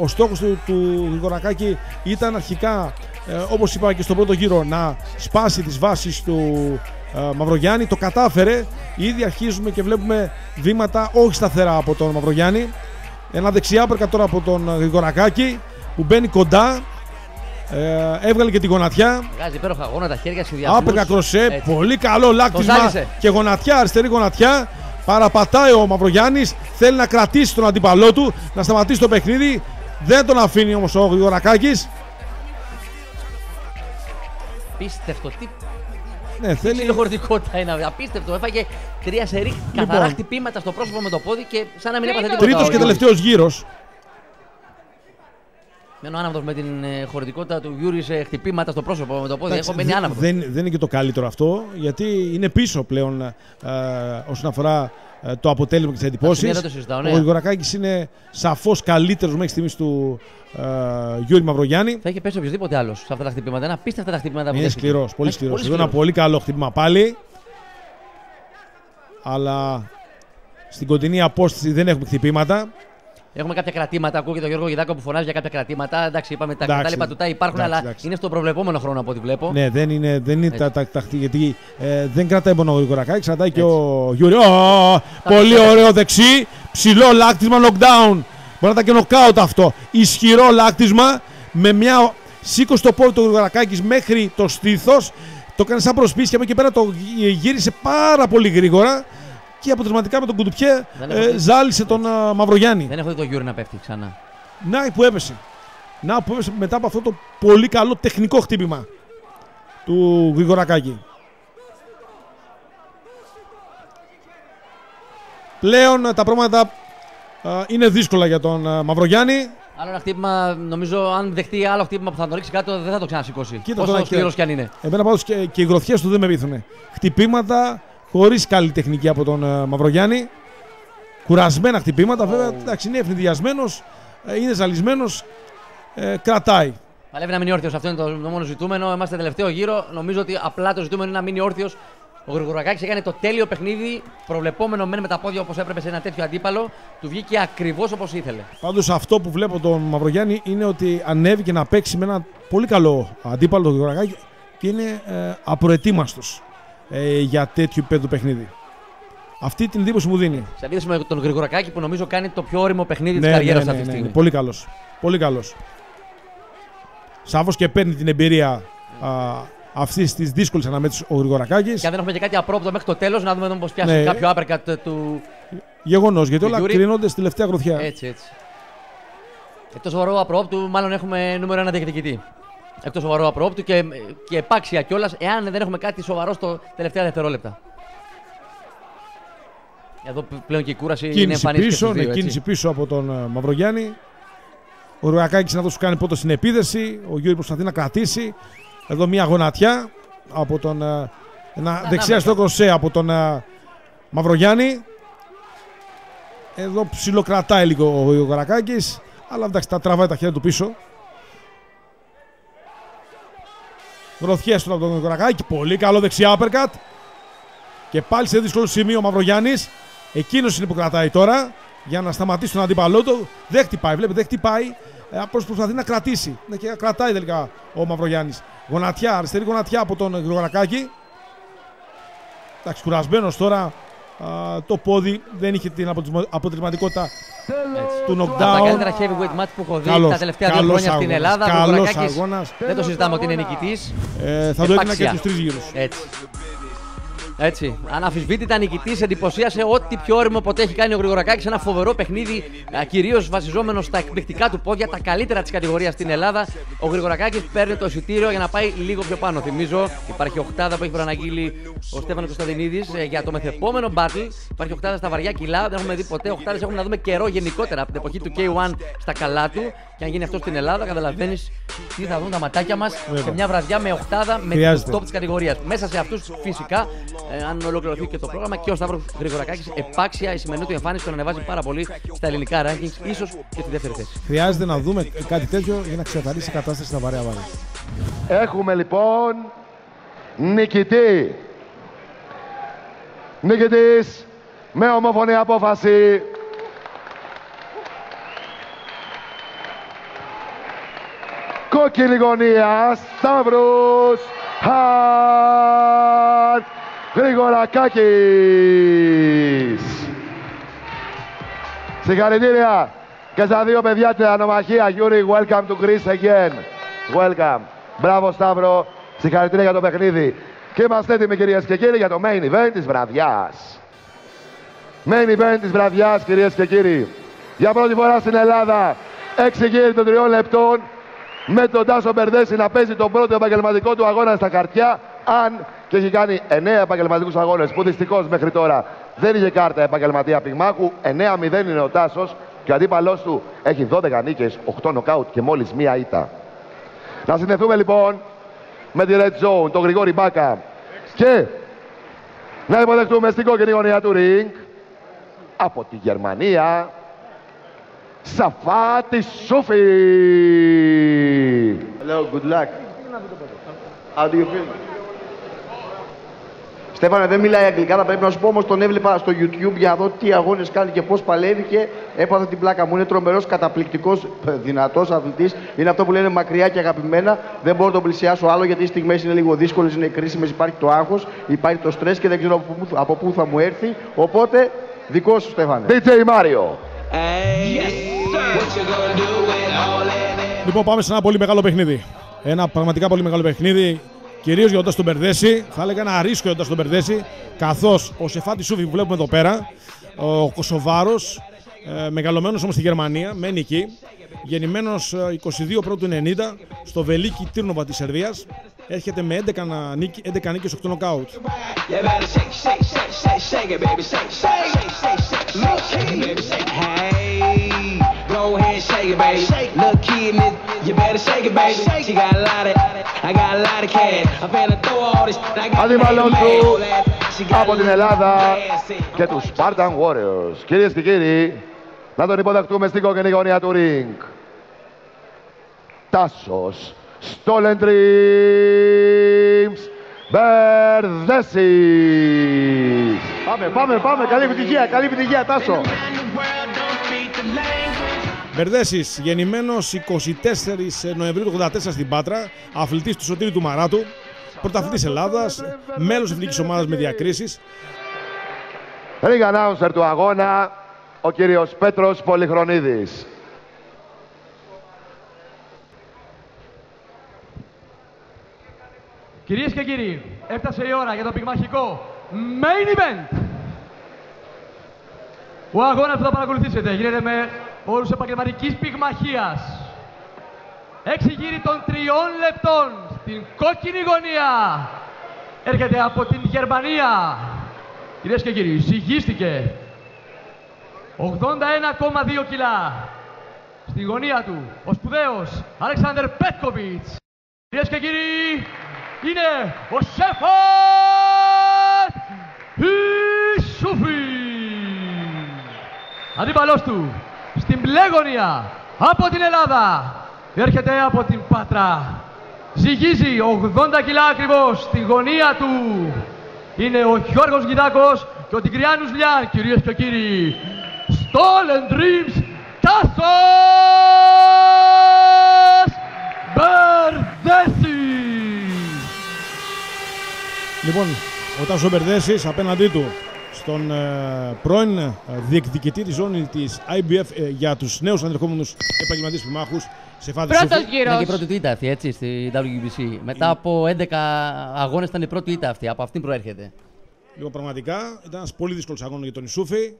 Ο στόχος του Γρηγορακάκη ήταν αρχικά, όπως είπαμε και στον πρώτο γύρο, να σπάσει τις βάσεις του Μαυρογιάννη. Το κατάφερε. Ήδη αρχίζουμε και βλέπουμε βήματα όχι σταθερά από τον Μαυρογιάννη. Ένα δεξιά άπερκα τώρα από τον Γρηγορακάκη που μπαίνει κοντά. Έβγαλε και τη γονατιά. Βγάζει υπέροχα γόνατα, χέρια σχεδιασμούς. Άπερκα κροσέ, πολύ καλό λάκτισμα και γονατιά, αριστερή γονατιά. Παραπατάει ο Μαυρογιάννης, θέλει να κρατήσει τον αντίπαλό του, να σταματήσει το παιχνίδι. Δεν τον αφήνει όμως ο Γρηγορακάκης. Πίστευτο, τι συλλογορδικότητα είναι, απίστευτο. Έφαγε τρία σερί καθαρά χτυπήματα στο πρόσωπο με το πόδι και σαν να μην έπαθε τίποτα. Τρίτος και τελευταίος γύρος. Μένω άναυδος με την χωρητικότητα του Γιούρη σε χτυπήματα στο πρόσωπο με το πόδι. Έχω μείνει άναυδος. Δεν είναι και το καλύτερο αυτό, γιατί είναι πίσω πλέον όσον αφορά το αποτέλεσμα και τις εντυπώσεις. Ο Γρηγορακάκης είναι σαφώς καλύτερος μέχρι στιγμής του Γιούρη Μαυρογιάννη. Θα έχει πέσει οποιοδήποτε άλλος σε αυτά τα χτυπήματα. Είναι απίστευτα τα χτυπήματα που είναι σκληρός, πολύ σκληρός. Εδώ ένα πολύ καλό χτύπημα πάλι. Αλλά στην κοντινή απόσταση δεν έχουμε χτυπήματα. Έχουμε κάποια κρατήματα. Ακούω και τον Γιώργο Γιδάκο που φωνάζει για κάποια κρατήματα. Εντάξει, είπαμε τα κατάλληλα του τα υπάρχουν, αλλά είναι στον προβλεπόμενο χρόνο από ό,τι βλέπω. Ναι, δεν είναι γιατί δεν κρατάει μόνο ο Γρηγορακάκης, κρατάει και ο Γιούρι. Πολύ ωραίο δεξί. Ψηλό λάκτισμα, knockdown. Μπορεί να ήταν και νοκάουτ αυτό. Ισχυρό λάκτισμα με μια σήκωση το πόδι του Γρηγορακάκης μέχρι το στήθος. Το κάνει σαν προσπίση και από εκεί πέρα το γύρισε πάρα πολύ γρήγορα. Και αποτελεσματικά με τον κουντουπιέ ζάλισε τον Μαυρογιάννη. Δεν έχω δει τον Γιούρι να πέφτει ξανά. Να που έπεσε. Να που έπεσε μετά από αυτό το πολύ καλό τεχνικό χτύπημα του Γρηγορακάκη. Πλέον τα πράγματα είναι δύσκολα για τον Μαυρογιάννη. Άλλο ένα χτύπημα, νομίζω, αν δεχτεί άλλο χτύπημα που θα τον ρίξει κάτω, δεν θα το ξανασηκώσει. Κοίτα, πόσο σκληρός κι αν είναι. Εμένα πάντως και οι γροθιές του δεν με πείθουν. Χτυπήματα. Χωρίς καλή τεχνική από τον Μαυρογιάννη. Κουρασμένα χτυπήματα. Βέβαια, εντάξει, είναι ευνηδιασμένος, είναι ζαλισμένος, κρατάει. Παλεύει να μείνει όρθιος. Αυτό είναι το μόνο ζητούμενο. Είμαστε τελευταίο γύρο. Νομίζω ότι απλά το ζητούμενο είναι να μείνει όρθιος. Ο Γρηγορακάκης έκανε το τέλειο παιχνίδι. Προβλεπόμενο μεν με τα πόδια όπως έπρεπε σε ένα τέτοιο αντίπαλο. Του βγήκε ακριβώς όπως ήθελε. Πάντως, αυτό που βλέπω τον Μαυρογιάννη είναι ότι ανέβηκε να παίξει με ένα πολύ καλό αντίπαλο τον Γρηγορακάκη και είναι απροετοίμαστος για τέτοιου επίπεδου παιχνίδι. Αυτή την εντύπωση μου δίνει. Σε αντίθεση με τον Γρηγορακάκη που νομίζω κάνει το πιο όριμο παιχνίδι της καριέρας αυτή τη στιγμή. Πολύ καλός. Πολύ καλός. Σαφώς και παίρνει την εμπειρία αυτής της δύσκολης αναμέτρησης ο Γρηγορακάκης. Και αν δεν έχουμε και κάτι απρόπτο μέχρι το τέλος, να δούμε πώς πιάσει κάποιο άπερκατ του. Γεγονός, γιατί όλα κρίνονται στη τελευταία γροθιά. Έτσι, έτσι. Εκτός βαρού απρόπτου, μάλλον έχουμε νούμερο ένα διεκδικητή. Εκτός σοβαρό απρόπτου και επάξια κιόλας, εάν δεν έχουμε κάτι σοβαρό στο τελευταία δευτερόλεπτα. Εδώ πλέον και η κούραση είναι εμφανής πίσω, και δύο, κίνηση πίσω από τον Μαυρογιάννη. Ο Γρηγορακάκης να το σου κάνει πόντο στην επίδεση. Ο Γιούρι προσπαθεί να κρατήσει. Εδώ μια γονατιά από τον δεξιά στο κροσέ από τον Μαυρογιάννη. Εδώ ψιλοκρατάει λίγο ο Γρηγορακάκης, αλλά εντάξει, τα τραβάει τα χέρια του πίσω. Γροθιές του από τον Γρηγορακάκη, πολύ καλό δεξιά uppercut. Και πάλι σε δύσκολο σημείο ο Μαυρογιάννης. Εκείνος είναι που κρατάει τώρα για να σταματήσει τον αντίπαλό του. Δεν χτυπάει, βλέπετε, δεν χτυπάει. Προσπαθεί να κρατήσει. Και κρατάει τελικά ο Μαυρογιάννης. Γονατιά, αριστερή γονατιά από τον Γρηγορακάκη. Εντάξει, κουρασμένος τώρα. Το πόδι δεν είχε την αποτελεσματικότητα του knockdown. Τα καλύτερα heavyweight match που έχω δει τα τελευταία δύο χρόνια στην Ελλάδα. Καλός αγώνας. Δεν το συζητάμε ότι είναι νικητής. Θα το έκανα και στους τρεις γύρους. Έτσι. Αναμφισβήτητα νικητής, εντυπωσίασε ό,τι πιο όριμο ποτέ έχει κάνει ο Γρηγορακάκης. Ένα φοβερό παιχνίδι, κυρίως βασιζόμενο στα εκπληκτικά του πόδια, τα καλύτερα της κατηγορίας στην Ελλάδα. Ο Γρηγορακάκης παίρνει το εισιτήριο για να πάει λίγο πιο πάνω. Θυμίζω, υπάρχει οκτάδα που έχει προαναγγείλει ο Στέφανος Κωνσταντινίδης για το μεθεπόμενο battle. Υπάρχει οκτάδα στα βαριά κιλά, δεν έχουμε δει ποτέ. Οκτάδες έχουμε να δούμε καιρό γενικότερα από την εποχή του K1 στα καλά του. Και αν γίνει αυτό στην Ελλάδα, καταλαβαίνεις τι θα δουν τα ματάκια μας σε μια βραδιά με οκτάδα με το top της κατηγορίας. Μέσα σε αυτούς φυσικά. Αν ολοκληρωθεί και το πρόγραμμα και ο Σταύρος Γρηγορακάκης, επάξια η σημερινή του εμφάνιση τον ανεβάζει πάρα πολύ στα ελληνικά rankings, ίσως και τη δεύτερη θέση. Χρειάζεται να δούμε κάτι τέτοιο για να ξεκαθαρίσει η κατάσταση στα βαρέα βάρη. Έχουμε λοιπόν νικητή νικητής με ομόφωνη απόφαση κόκκινη γωνία Σταύρος Χατ Γρηγορακάκης. Συγχαρητήρια και στα δύο παιδιά την ανομαχία. Γιούρι, welcome to Greece again. Welcome. Μπράβο Σταύρο, συγχαρητήρια για το παιχνίδι. Και είμαστε έτοιμοι κυρίες και κύριοι για το main event της βραδιάς. Main event της βραδιάς κυρίες και κύριοι. Για πρώτη φορά στην Ελλάδα εξηγείται των 3 λεπτών με τον Τάσο Μπερδέση να παίζει τον πρώτο επαγγελματικό του αγώνα στα χαρτιά, αν και έχει κάνει 9 επαγγελματικούς αγώνες που δυστυχώς μέχρι τώρα δεν είχε κάρτα επαγγελματία πυγμάχου. 9-0 είναι ο Τάσος και ο αντίπαλός του έχει 12 νίκες, 8 νοκάουτ και μόλις μία ήττα. Να συνδεθούμε λοιπόν με τη Red Zone, τον Γρηγόρη Μπάκα, και να υποδεχτούμε στην κόκκινη γωνία του ring από τη Γερμανία Σαφάτη Σούφι. Hello, good luck. How do you feel? Στέφανε, δεν μιλάει αγγλικά, θα πρέπει να σου πω, όμως τον έβλεπα στο YouTube για να δω τι αγώνες κάνει και πώς παλεύει και έπαθα την πλάκα μου. Είναι τρομερός, καταπληκτικός, δυνατός αθλητής. Είναι αυτό που λένε μακριά και αγαπημένα. Δεν μπορώ να τον πλησιάσω άλλο γιατί οι στιγμές είναι λίγο δύσκολες, είναι κρίσιμες, υπάρχει το άγχος, υπάρχει το στρες και δεν ξέρω από πού θα μου έρθει. Οπότε, δικό σου Στέφανε. DJ Mario. Λοιπόν, πάμε σε ένα πολύ μεγάλο παιχνίδι. Ένα πραγματικά πολύ μεγάλο παιχνίδι. Κυρίως για τον Τάσο Μπερδέση, θα έλεγα ένα ρίσκο για τον Τάσο Μπερδέση, καθώς ο Σεφάτη Σούφι που βλέπουμε εδώ πέρα, ο Κωσοβάρος, μεγαλωμένος όμως στη Γερμανία, μένει εκεί, γεννημένος 22 πρώτου 90 στο Βελίκι Τύρνοβα της Σερβίας, έρχεται με 11 νίκες 8 νοκάουτ. Αντίπαλος του από την Ελλάδα και τους Spartan Warriors. Κυρίες και κύριοι, να τον υποδεχτούμε στην κόκκινη γωνία του ring. Τάσος Στόλεντριμς Μπερδέσης. Πάμε, πάμε, πάμε. Καλή επιτυχία, καλή επιτυχία Τάσο. Μπερδέσης, γεννημένος 24 Νοεμβρίου του 1984 στην Πάτρα, αθλητής του Σωτήρη του Μαράτου, πρωταθλητής Ελλάδας, μέλος εθνικής ομάδας με διακρίσεις. Ring announcer του αγώνα, ο κύριος Πέτρος Πολυχρονίδης. Κυρίες και κύριοι, έφτασε η ώρα για το πυγμαχικό main event. Ο αγώνας που θα παρακολουθήσετε γίνεται με όρους επαγγελματικής πυγμαχίας. 6 γύροι των 3 λεπτών στην κόκκινη γωνία. Έρχεται από την Γερμανία. Κυρίες και κύριοι, συγχύστηκε 81,2 κιλά. Στη γωνία του ο σπουδαίος Αλεξάνδερ Πέτκοβιτς. Κυρίες και κύριοι, είναι ο Σεφάτ Σούφι. Αντίπαλός του στην μπλε γωνία, από την Ελλάδα, έρχεται από την Πάτρα, ζυγίζει 80 κιλά ακριβώς, στη γωνία του είναι ο Γιώργος Γιδάκος και ο Τικριάνους Λιάν. Κυρίες και κύριοι, Stolen Dreams Τάσος Μπερδέσης. Λοιπόν, ο Τάσος Μπερδέσης απέναντί του στον πρώην διεκδικητή της ζώνης της IBF για τους νέους ανερχόμενους επαγγελματίες πυγμάχους Σεφάτη Σούφι. Πρώτος γύρος. Είναι και η πρώτη του ήττα αυτή, έτσι, στη WBC. Μετά από 11 αγώνες ήταν η πρώτη ήττα αυτή, από αυτήν προέρχεται. Λοιπόν, πραγματικά ήταν ένας πολύ δύσκολος αγώνας για τον Σούφι.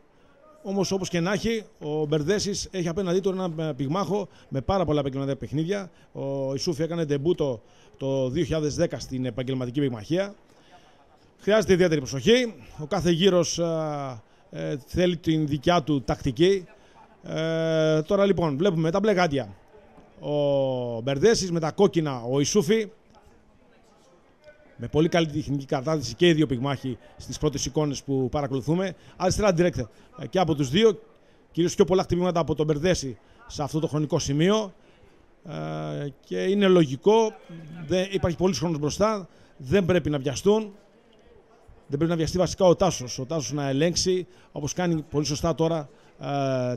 Όμως, όπως και να έχει, ο Μπερδέσης έχει απέναντί του έναν πυγμάχο με πάρα πολλά επαγγελματικά παιχνίδια. Ο Σούφι έκανε ντεμπούτο το 2010 στην επαγγελματική πυγμαχία. Χρειάζεται ιδιαίτερη προσοχή. Ο κάθε γύρος θέλει την δικιά του τακτική. Τώρα λοιπόν βλέπουμε τα μπλε γάντια ο Μπερδέσης, με τα κόκκινα ο Ισούφι. Με πολύ καλή τεχνική κατάρτιση και οι δύο πυγμάχοι στις πρώτες εικόνες που παρακολουθούμε. Αριστερά direct και από τους δύο. Κυρίως πιο πολλά χτυπήματα από τον Μπερδέση σε αυτό το χρονικό σημείο. Και είναι λογικό. Υπάρχει πολύς χρόνος μπροστά. Δεν πρέπει να βιαστούν. δεν πρέπει να βιαστεί βασικά ο Τάσος. Ο Τάσος να ελέγξει, όπως κάνει πολύ σωστά τώρα,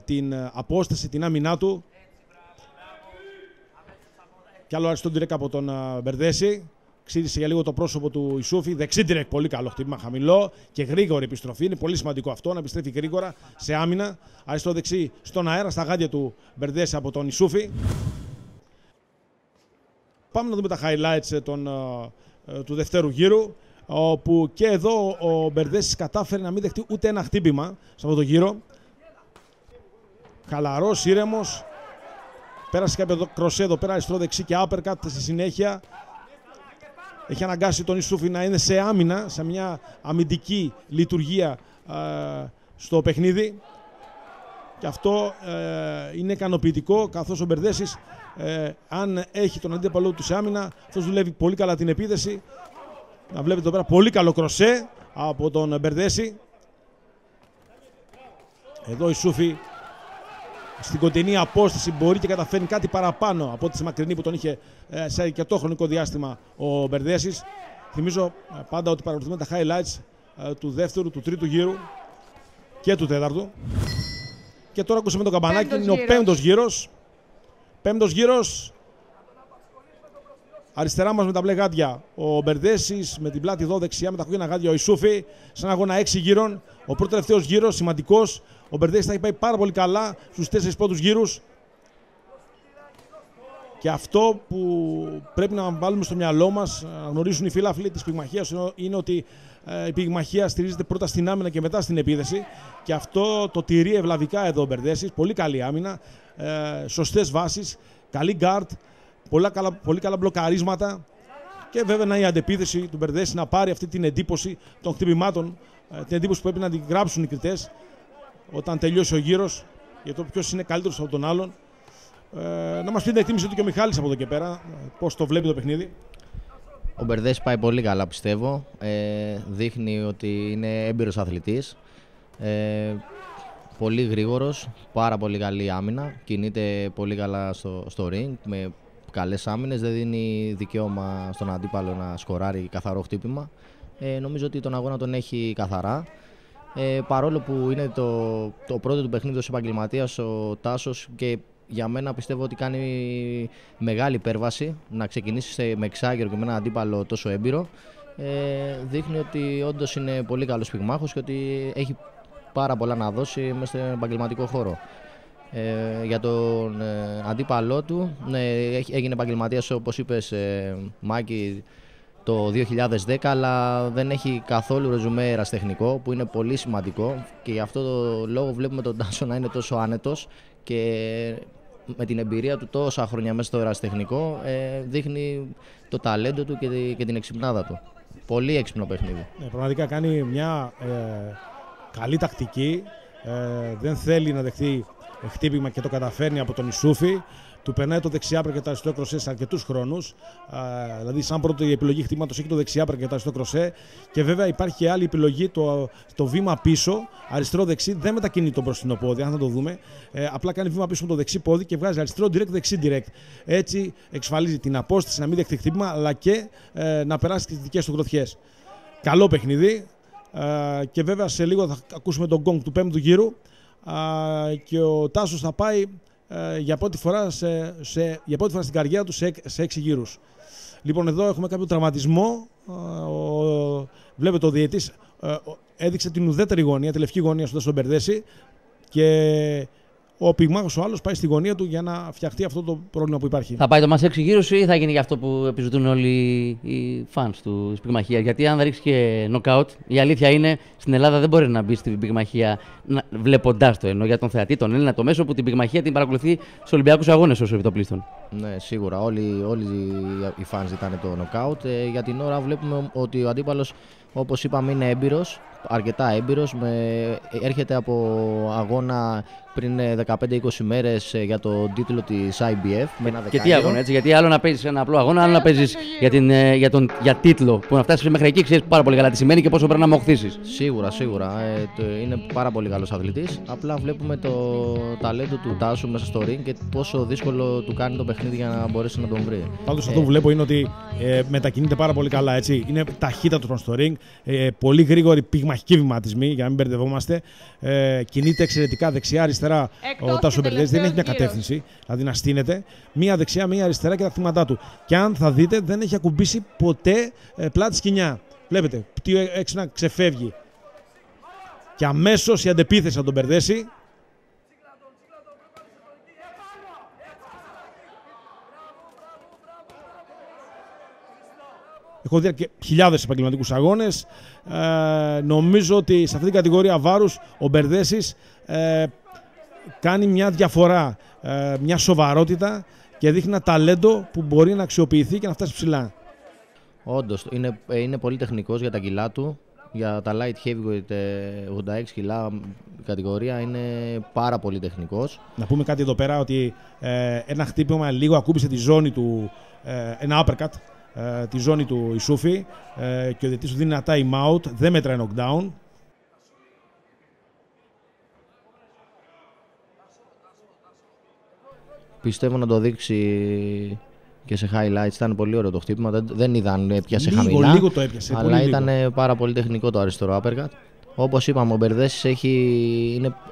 την απόσταση, την άμυνά του. Κι άλλο αριστόν τυρεκ από τον Μπερδέση. Ξύρισε για λίγο το πρόσωπο του Ισούφη. Δεξί τυρεκ, πολύ καλό χτύπημα, χαμηλό και γρήγορη επιστροφή. Είναι πολύ σημαντικό αυτό, να επιστρέφει γρήγορα σε άμυνα. Αριστό δεξί στον αέρα, στα γάντια του Μπερδέση από τον Ισούφη. Πάμε να δούμε τα highlights του δευτέρου γύρου, όπου και εδώ ο Μπερδέσης κατάφερε να μην δεχτεί ούτε ένα χτύπημα σε αυτό το γύρο. Χαλαρός, ήρεμος. Πέρασε κάποιο κροσέ εδώ πέρα, αριστρό δεξί και uppercut στη συνέχεια. Έχει αναγκάσει τον Ισούφη να είναι σε άμυνα, σε μια αμυντική λειτουργία στο παιχνίδι. Και αυτό είναι ικανοποιητικό, καθώς ο Μπερδέσης αν έχει τον αντίπαλό του σε άμυνα, αυτός δουλεύει πολύ καλά την επίδεση. Να βλέπετε εδώ πέρα πολύ καλό κροσέ από τον Μπερδέση. Εδώ η Σούφη στην κοντινή απόσταση μπορεί και καταφέρνει κάτι παραπάνω από τη μακρινή που τον είχε σε αρκετό χρονικό διάστημα ο Μπερδέσης. Θυμίζω πάντα ότι παρακολουθούμε τα highlights του δεύτερου, του τρίτου γύρου και του τέταρτου. Και τώρα ακούσαμε το καμπανάκι, είναι ο πέμπτος γύρος. Πέμπτος γύρος. Αριστερά μας με τα μπλε γάντια ο Μπερδέσης, με την πλάτη εδώ δεξιά με τα κόκκινα γάντια ο Ισούφη. Σε ένα αγώνα 6 γύρων. Ο πρώτος τελευταίος γύρος σημαντικός. Ο Μπερδέσης θα έχει πάει πάρα πολύ καλά στους 4 πρώτους γύρους. Και αυτό που πρέπει να βάλουμε στο μυαλό μας, να γνωρίσουν οι φίλαθλοι της πυγμαχίας, είναι ότι η πυγμαχία στηρίζεται πρώτα στην άμυνα και μετά στην επίδεση. Και αυτό το τηρεί ευλαβικά εδώ ο Μπερδέσης. Πολύ καλή άμυνα, σωστές βάσεις, καλή guard. Πολύ καλά μπλοκαρίσματα και βέβαια να η αντεπίθεση του Μπερδέση να πάρει αυτή την εντύπωση των χτυπημάτων, την εντύπωση που πρέπει να την γράψουν οι κριτές όταν τελειώσει ο γύρος για το ποιος είναι καλύτερος από τον άλλον. Να μας πει την εκτίμηση του και ο Μιχάλης από εδώ και πέρα, πώς το βλέπει το παιχνίδι. Ο Μπερδέση πάει πολύ καλά, πιστεύω. Δείχνει ότι είναι έμπειρος αθλητής. Πολύ γρήγορος, πάρα πολύ καλή άμυνα. Κινείται πολύ καλά στο ring, με καλές άμυνες, δεν δίνει δικαίωμα στον αντίπαλο να σκοράρει καθαρό χτύπημα. Νομίζω ότι τον αγώνα τον έχει καθαρά. Παρόλο που είναι το πρώτο του παιχνίδι ως επαγγελματίας ο Τάσος, και για μένα πιστεύω ότι κάνει μεγάλη υπέρβαση να ξεκινήσει με εξάγερο και με έναν αντίπαλο τόσο έμπειρο. Δείχνει ότι όντως είναι πολύ καλός πυγμάχος και ότι έχει πάρα πολλά να δώσει μέσα στον επαγγελματικό χώρο. Για τον αντίπαλό του, έγινε επαγγελματίας όπως είπες Μάκη το 2010, αλλά δεν έχει καθόλου ρεζουμέ ερασιτεχνικό, που είναι πολύ σημαντικό, και γι' αυτό το λόγο βλέπουμε τον Τάσο να είναι τόσο άνετος, και με την εμπειρία του τόσα χρόνια μέσα στο ερασιτεχνικό δείχνει το ταλέντο του και την εξυπνάδα του. Πολύ έξυπνο παιχνίδι. Πραγματικά κάνει μια καλή τακτική, δεν θέλει να δεχτεί χτύπημα και το καταφέρνει από τον Ισούφη. Του περνάει το δεξιάπρα και το αριστό κροσέ σε αρκετούς χρόνους. Δηλαδή, σαν πρώτη επιλογή χτύπηματος έχει το δεξιάπρα και το αριστό κροσέ. Και βέβαια υπάρχει και άλλη επιλογή, το βήμα πίσω, αριστερό-δεξί. Δεν μετακινεί τον μπροστινό πόδι, αν θα το δούμε. Απλά κάνει βήμα πίσω με το δεξί πόδι και βγάζει αριστερό direct, δεξί direct. Έτσι εξασφαλίζει την απόσταση να μην δεχτεί χτύπημα, αλλά και να περάσει τις δικές του γροθιές. Καλό παιχνίδι. Και βέβαια σε λίγο θα ακούσουμε τον γκονγκ του 5ου γύρου. Και ο Τάσος θα πάει για πρώτη φορά στην καριέρα του σε 6 γύρους. Λοιπόν, εδώ έχουμε κάποιο τραυματισμό. Βλέπετε ο διαιτής έδειξε την ουδέτερη γωνία, τη λευκή γωνία στον Μπερδέση, και ο πυγμάχος ο άλλος πάει στη γωνία του για να φτιαχτεί αυτό το πρόβλημα που υπάρχει. Θα πάει το μας 6 γύρους ή θα γίνει για αυτό που επιζητούν όλοι οι φανς του πυγμαχία? Γιατί αν θα ρίξει και νοκάουτ, η αλήθεια είναι στην Ελλάδα δεν μπορεί να μπει στην πυγμαχία βλέποντάς το, ενώ για τον θεατή, τον Έλληνα, το μέσο που την πυγμαχία την παρακολουθεί στους Ολυμπιακούς Αγώνες όσο επιτοπλίστων. Ναι, σίγουρα. Όλοι οι φανς ζητάνε το νοκάουτ. Για την ώρα βλέπουμε ότι ο αντίπαλος, όπως είπαμε, είναι έμπειρος αρκετά έμπειρος, έρχεται από αγώνα πριν 15-20 μέρες για το τίτλο της IBF. Με ένα και τι αγώνα, έτσι, γιατί άλλο να παίζεις ένα απλό αγώνα, άλλο να παίζεις για τίτλο που να φτάσεις μέχρι εκεί, ξέρεις πάρα πολύ καλά τι σημαίνει και πόσο πρέπει να μοχθήσεις. Σίγουρα, σίγουρα. Είναι πάρα πολύ καλός αθλητής. Απλά βλέπουμε το ταλέντο του Τάσου μέσα στο ring και πόσο δύσκολο του κάνει το παιχνίδι για να μπορέσει να τον βρει. Πάντως αυτό που βλέπω είναι ότι μετακινείται πάρα πολύ καλά. Έτσι. Είναι ταχύτατος στο ring, πολύ γρήγοροι πυγμαχικοί βηματισμοί, για να μην μπερδευόμαστε. Κινείται εξαιρετικά δεξιά-αριστερά. Ο Τάσο Μπερδέζης δεν έχει μια κατεύθυνση, δηλαδή να στείνεται. Μία δεξιά, μία αριστερά και τα θύματά του. Και αν θα δείτε, δεν έχει ακουμπήσει ποτέ πλάτη σκοινιά. Βλέπετε, τι έξω ξεφεύγει. Και αμέσως η αντεπίθεση να τον μπερδέσει. Έχω δει και χιλιάδες επαγγελματικούς αγώνες. Νομίζω ότι σε αυτή την κατηγορία βάρους ο Μπερδέσης κάνει μια διαφορά, μια σοβαρότητα και δείχνει ένα ταλέντο που μπορεί να αξιοποιηθεί και να φτάσει ψηλά. Όντως, είναι πολύ τεχνικός για τα κιλά του. Για τα light heavyweight 86 κιλά κατηγορία είναι πάρα πολύ τεχνικός. Να πούμε κάτι εδώ πέρα ότι ένα χτύπημα λίγο ακούμπησε τη ζώνη του, ένα uppercut, τη ζώνη του Ισούφη και ο διαιτητής του δίνει ένα time out, δεν μέτραει knockdown. Πιστεύω να το δείξει και σε highlights. Ήταν πολύ ωραίο το χτύπημα. Δεν είδα αν έπιασε χαμηλά. Λίγο το έπιασε. Αλλά ήταν πάρα πολύ τεχνικό το αριστερό uppercut. Όπως είπαμε, ο Μπερδέσης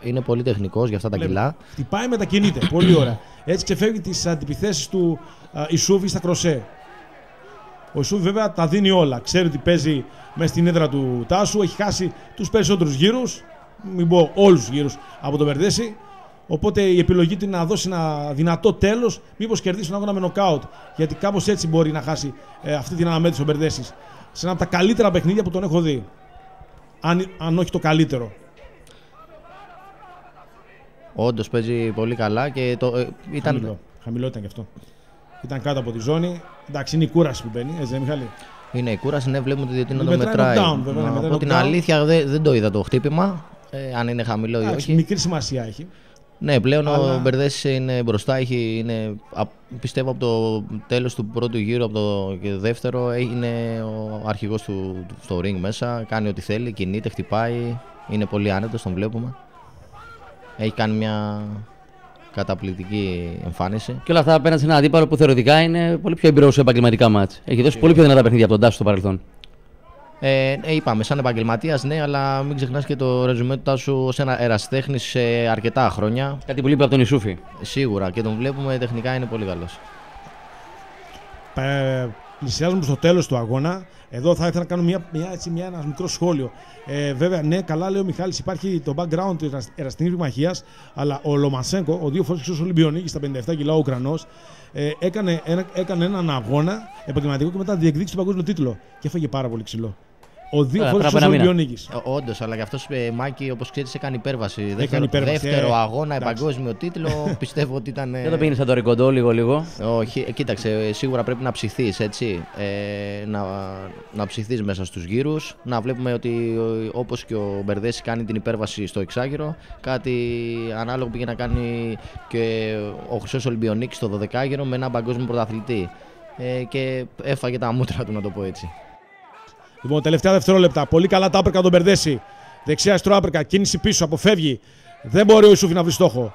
είναι πολύ τεχνικός για αυτά τα κιλά. Χτυπάει, μετακινείται. Πολύ ωραία. Έτσι ξεφεύγει τις αντιπιθέσεις του Ισούβη στα κροσέ. Ο Ισούβη βέβαια τα δίνει όλα. Ξέρει ότι παίζει μέσα στην έδρα του Τάσου. Έχει χάσει τους περισσότερους γύρους. Μην πω όλους τους γύρους από τον Μπερδέση. Οπότε η επιλογή του είναι να δώσει ένα δυνατό τέλος, μήπως κερδίσει τον αγώνα με νοκάουτ. Γιατί κάπως έτσι μπορεί να χάσει αυτή την αναμέτρηση ο Μπερδέσης. Σε ένα από τα καλύτερα παιχνίδια που τον έχω δει. Αν όχι το καλύτερο. Όντως παίζει πολύ καλά και ήταν. Χαμηλό ήταν και αυτό. Ήταν κάτω από τη ζώνη. Εντάξει, είναι η κούραση που μπαίνει, έτσι δεν Μιχάλη. Είναι η κούραση, ναι, βλέπουμε ότι διαιτητή να το μετράει. Από την αλήθεια δεν το είδα το χτύπημα. Αν είναι χαμηλό ή όχι. Μικρή σημασία έχει. Ναι, πλέον ο Μπερδέσης είναι μπροστά. Πιστεύω από το τέλος του πρώτου γύρου και το δεύτερο είναι ο αρχηγός του στο ring μέσα. Κάνει ό,τι θέλει, κινείται, χτυπάει. Είναι πολύ άνετος, τον βλέπουμε. Έχει κάνει μια καταπληκτική εμφάνιση. Και όλα αυτά απέναντι σε ένα αντίπαλο που θεωρητικά είναι πολύ πιο εμπειρό σε επαγγελματικά μάτς. Έχει δώσει πολύ πιο δυνατά παιχνίδια από τον Τάσο στο παρελθόν. Είπαμε, σαν επαγγελματίας, ναι, αλλά μην ξεχνάς και το ρεζουμέ του Τάσου ως ένα ερασιτέχνης σε αρκετά χρόνια. Κάτι που λείπει από τον Ισούφη. Σίγουρα, και τον βλέπουμε τεχνικά είναι πολύ καλός. Πλησιάζουμε στο τέλος του αγώνα. Εδώ θα ήθελα να κάνω ένα μικρό σχόλιο. Βέβαια, ναι, καλά λέει ο Μιχάλης, υπάρχει το background της ερασιτεχνικής πυγμαχίας, αλλά ο Λομασένκο, ο δύο φορές ξένος Ολυμπιονίκης στα 57 κιλά, ο Ουκρανός, έκανε έναν αγώνα επαγγελματικό και μετά διεκδίκησε τον παγκόσμιο τίτλο. Και έφαγε πάρα πολύ ξυλό. Ο δύο φορές ο Ολυμπιονίκης. Όντως, αλλά και αυτός, Μάκη, όπως ξέρεις, έκανε υπέρβαση. Δεύτερο αγώνα, παγκόσμιο τίτλο. Πιστεύω ότι ήταν. Δεν το πήγαινε σαν το ρικοντό, λίγο-λίγο. Όχι, κοίταξε, σίγουρα πρέπει να ψηθείς, έτσι. Να ψηθείς μέσα στους γύρους. Να βλέπουμε ότι όπως και ο Μπερδέσης κάνει την υπέρβαση στο εξάγυρο, κάτι ανάλογο πήγε να κάνει και ο Χρυσός Ολυμπιονίκης στο 12γυρο με έναν παγκόσμιο πρωταθλητή. Και έφαγε τα μούτρα του, να το πω έτσι. Λοιπόν, τελευταία δευτερόλεπτα. Πολύ καλά τα άπερκα τον Μπερδέση. Δεξιά στο άπερκα. Κίνηση πίσω. Αποφεύγει. Δεν μπορεί ο Ισούφη να βρει στόχο.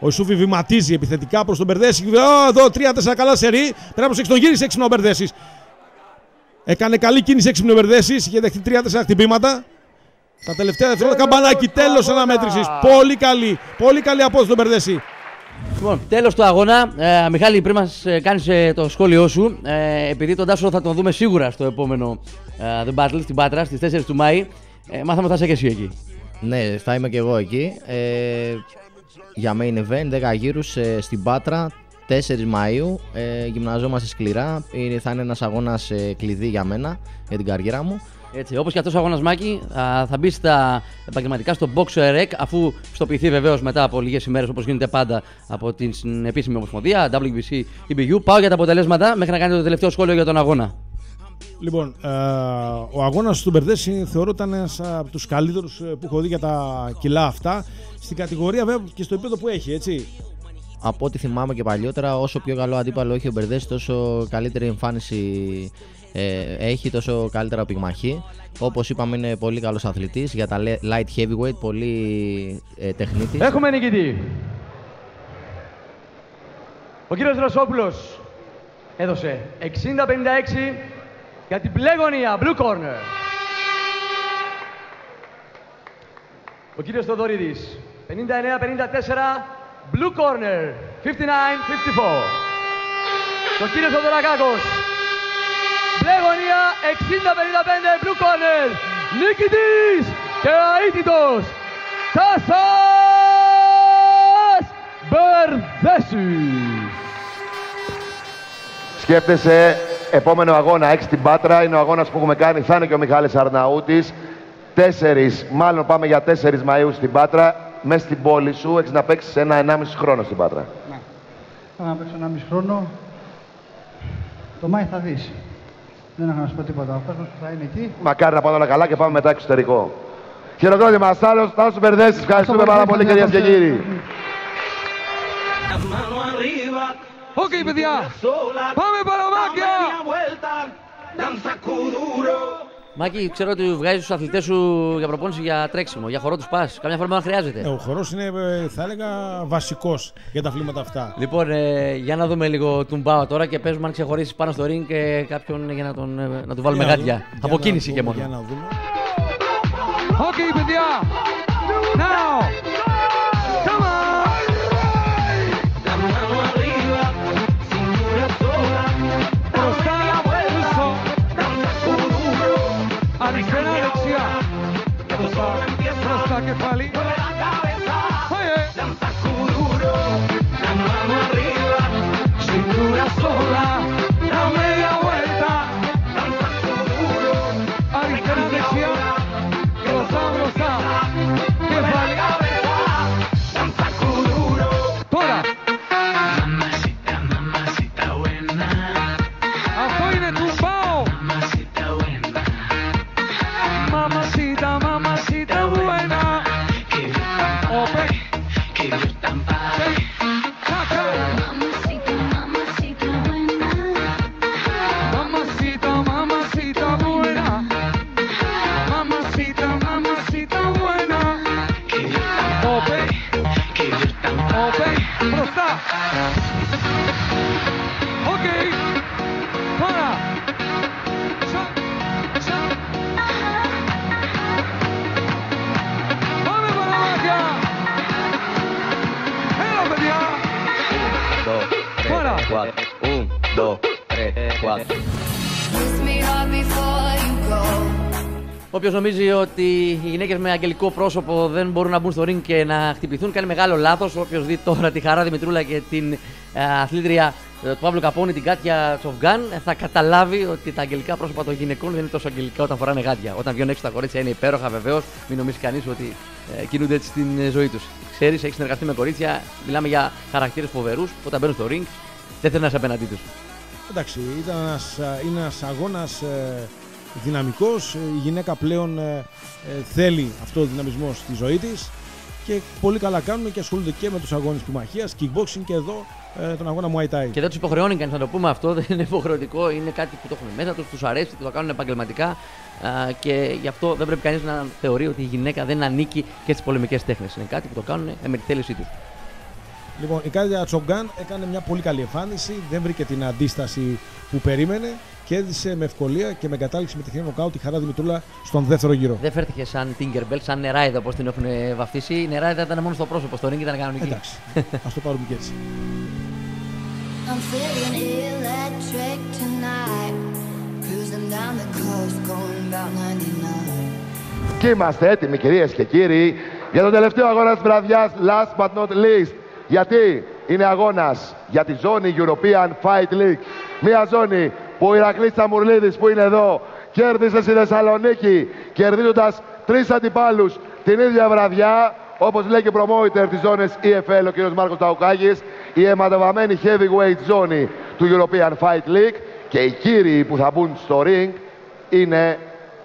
Ο Ισούφη βηματίζει επιθετικά προς τον Μπερδέση. Εδώ 3-4 καλά σερί. Πρέπει να προσέξει τον γύρισε έξυπνο ο Μπερδέσης. Έκανε καλή κίνηση έξυπνο ο Μπερδέσης. Είχε δεχτεί 3-4 χτυπήματα. Τα τελευταία δευτερόλεπτα. Καμπανάκι. Τέλος αναμέτρησης. Πολύ καλή. Πολύ καλή απόδοση τον Μπερδέση. Λοιπόν, τέλος του αγώνα. Μιχάλη, πριν μας κάνεις το σχόλιο σου, επειδή τον Τάσο θα τον δούμε σίγουρα στο επόμενο The Battle στην Πάτρα στις 4 του Μάη, μάθαμε ότι θα είσαι και εσύ εκεί. Ναι, θα είμαι και εγώ εκεί. Για main event, 10 γύρους στην Πάτρα, 4 Μαΐου. Γυμναζόμαστε σκληρά. Θα είναι ένας αγώνας κλειδί για μένα, για την καριέρα μου. Έτσι, όπως και αυτός ο αγώνας, Μάκη, θα μπει στα επαγγελματικά στο Boxer Rec, αφού πιστοποιηθεί βεβαίως μετά από λίγες ημέρες, όπως γίνεται πάντα από την επίσημη ομοσπονδία WBC EBU. Πάω για τα αποτελέσματα μέχρι να κάνετε το τελευταίο σχόλιο για τον αγώνα. Λοιπόν, ο αγώνας του Μπερδέσι θεωρώ ήταν από τους καλύτερους που έχω δει για τα κιλά αυτά. Στην κατηγορία βέβαια και στο επίπεδο που έχει, έτσι. Από ό,τι θυμάμαι και παλιότερα, όσο πιο καλό αντίπαλο έχει ο Μπερδέσι, τόσο καλύτερη εμφάνιση έχει, τόσο καλύτερα πυγμαχή. Όπως είπαμε, είναι πολύ καλός αθλητής για τα light heavyweight, πολύ τεχνίτης. Έχουμε νικητή. Ο κύριος Ρωσόπουλος έδωσε 60-56 για την μπλε γωνία, blue corner. Ο κύριος Θοδωρίδης 59-54, blue corner, 59-54. Ο κύριος Θοδωρακάκος, μπλε γωνία, 60-55, blue corner. Νικητής και αίτητος Τάσας Μπερδέσης. Σκέφτεσαι επόμενο αγώνα, έξι στην Πάτρα, είναι ο αγώνας που έχουμε κάνει, θα είναι και ο Μιχάλης Αρναούτης. 4, μάλλον πάμε για 4 Μαΐου στην Πάτρα, μέσα στην πόλη σου, έχεις να παίξεις ένα-ενάμιση χρόνο στην Πάτρα. Ναι, θα να παίξω 1,5 χρόνο, το Μάη θα δεις. Δεν έχω να σου πω τίποτα, ο κόσμος θα είναι εκεί. Μακάρι να πάνε όλα καλά και πάμε μετά εξωτερικό. Χειροκρότημα, Στάλος, Στάσου Μπερδέσης, ευχαριστούμε πάρα πολύ κυρίες και κύριοι. Οκ, παιδιά, πάμε παραμάκια! Μάκη, ξέρω ότι βγάζεις τους αθλητές σου για προπόνηση, για τρέξιμο, για χορό τους πας. Καμιά φορά δεν χρειάζεται. Ο χορός είναι, θα έλεγα, βασικός για τα αθλήματα αυτά. Λοιπόν, για να δούμε λίγο τον Μπάο τώρα και παίζουμε αν ξεχωρίσεις πάνω στο ring και κάποιον για να του βάλουμε γάντια. Από κίνηση και μόνο. Για να δούμε. Οκ, παιδιά! Now! Κεφάλι. Όποιος νομίζει ότι οι γυναίκες με αγγελικό πρόσωπο δεν μπορούν να μπουν στο ring και να χτυπηθούν, κάνει μεγάλο λάθος. Όποιος δει τώρα τη Χαρά Δημητρούλα και την αθλήτρια του Παύλου Καπώνη, την Κάτια Τσοφγκάν, θα καταλάβει ότι τα αγγελικά πρόσωπα των γυναικών δεν είναι τόσο αγγελικά όταν φοράνε γάντια. Όταν βγαίνουν έξω τα κορίτσια είναι υπέροχα βεβαίως, μην νομίζει κανείς ότι κινούνται έτσι στην ζωή τους. Ξέρεις, έχεις συνεργαστεί με κορίτσια, μιλάμε για χαρακτήρες φοβερούς που όταν μπαίνουν στο ring δεν θέλουν να είσαι απέναντί τους. Εντάξει, είναι ένας αγώνας δυναμικός, η γυναίκα πλέον θέλει αυτό το δυναμισμό στη ζωή της και πολύ καλά κάνουν και ασχολούνται και με τους αγώνες πυγμαχίας, kickboxing και εδώ τον αγώνα Muay Thai. Και δεν τους υποχρεώνει κανείς να το πούμε αυτό, δεν είναι υποχρεωτικό, είναι κάτι που το έχουν μέσα τους, τους αρέσει, το κάνουν επαγγελματικά και γι' αυτό δεν πρέπει κανείς να θεωρεί ότι η γυναίκα δεν ανήκει και στις πολεμικές τέχνες. Είναι κάτι που το κάνουν με τη θέλησή τους. Λοιπόν, η Κάτια Τσογκάν έκανε μια πολύ καλή εμφάνιση, δεν βρήκε την αντίσταση που περίμενε και έδισε με ευκολία και με κατάληξη με τεχνία νοκάου τη Χαρά Δημητρούλα στον δεύτερο γύρο. Δεν φέρθηκε σαν Tinkerbell, σαν νεράιδα όπως την έχουν βαφτίσει. Η νεράιδα ήταν μόνο στο πρόσωπο, στο ring ήταν κανονική. Εντάξει, ας το πάρουμε και έτσι. Και είμαστε έτοιμοι κυρίες και κύριοι για τον τελευταίο αγώνα της βραδιάς, last but not least. Γιατί είναι αγώνας για τη ζώνη European Fight League. Μια ζώνη που ο Ηρακλής Τσαμουρλίδης που είναι εδώ κέρδισε στη Θεσσαλονίκη, κερδίζοντας 3 αντιπάλους την ίδια βραδιά. Όπως λέει και προμόιτερ της ζώνης EFL ο κ. Μάρκος Ταουκάκης, η αιματοβαμμένη heavyweight ζώνη του European Fight League. Και οι κύριοι που θα μπουν στο ring Είναι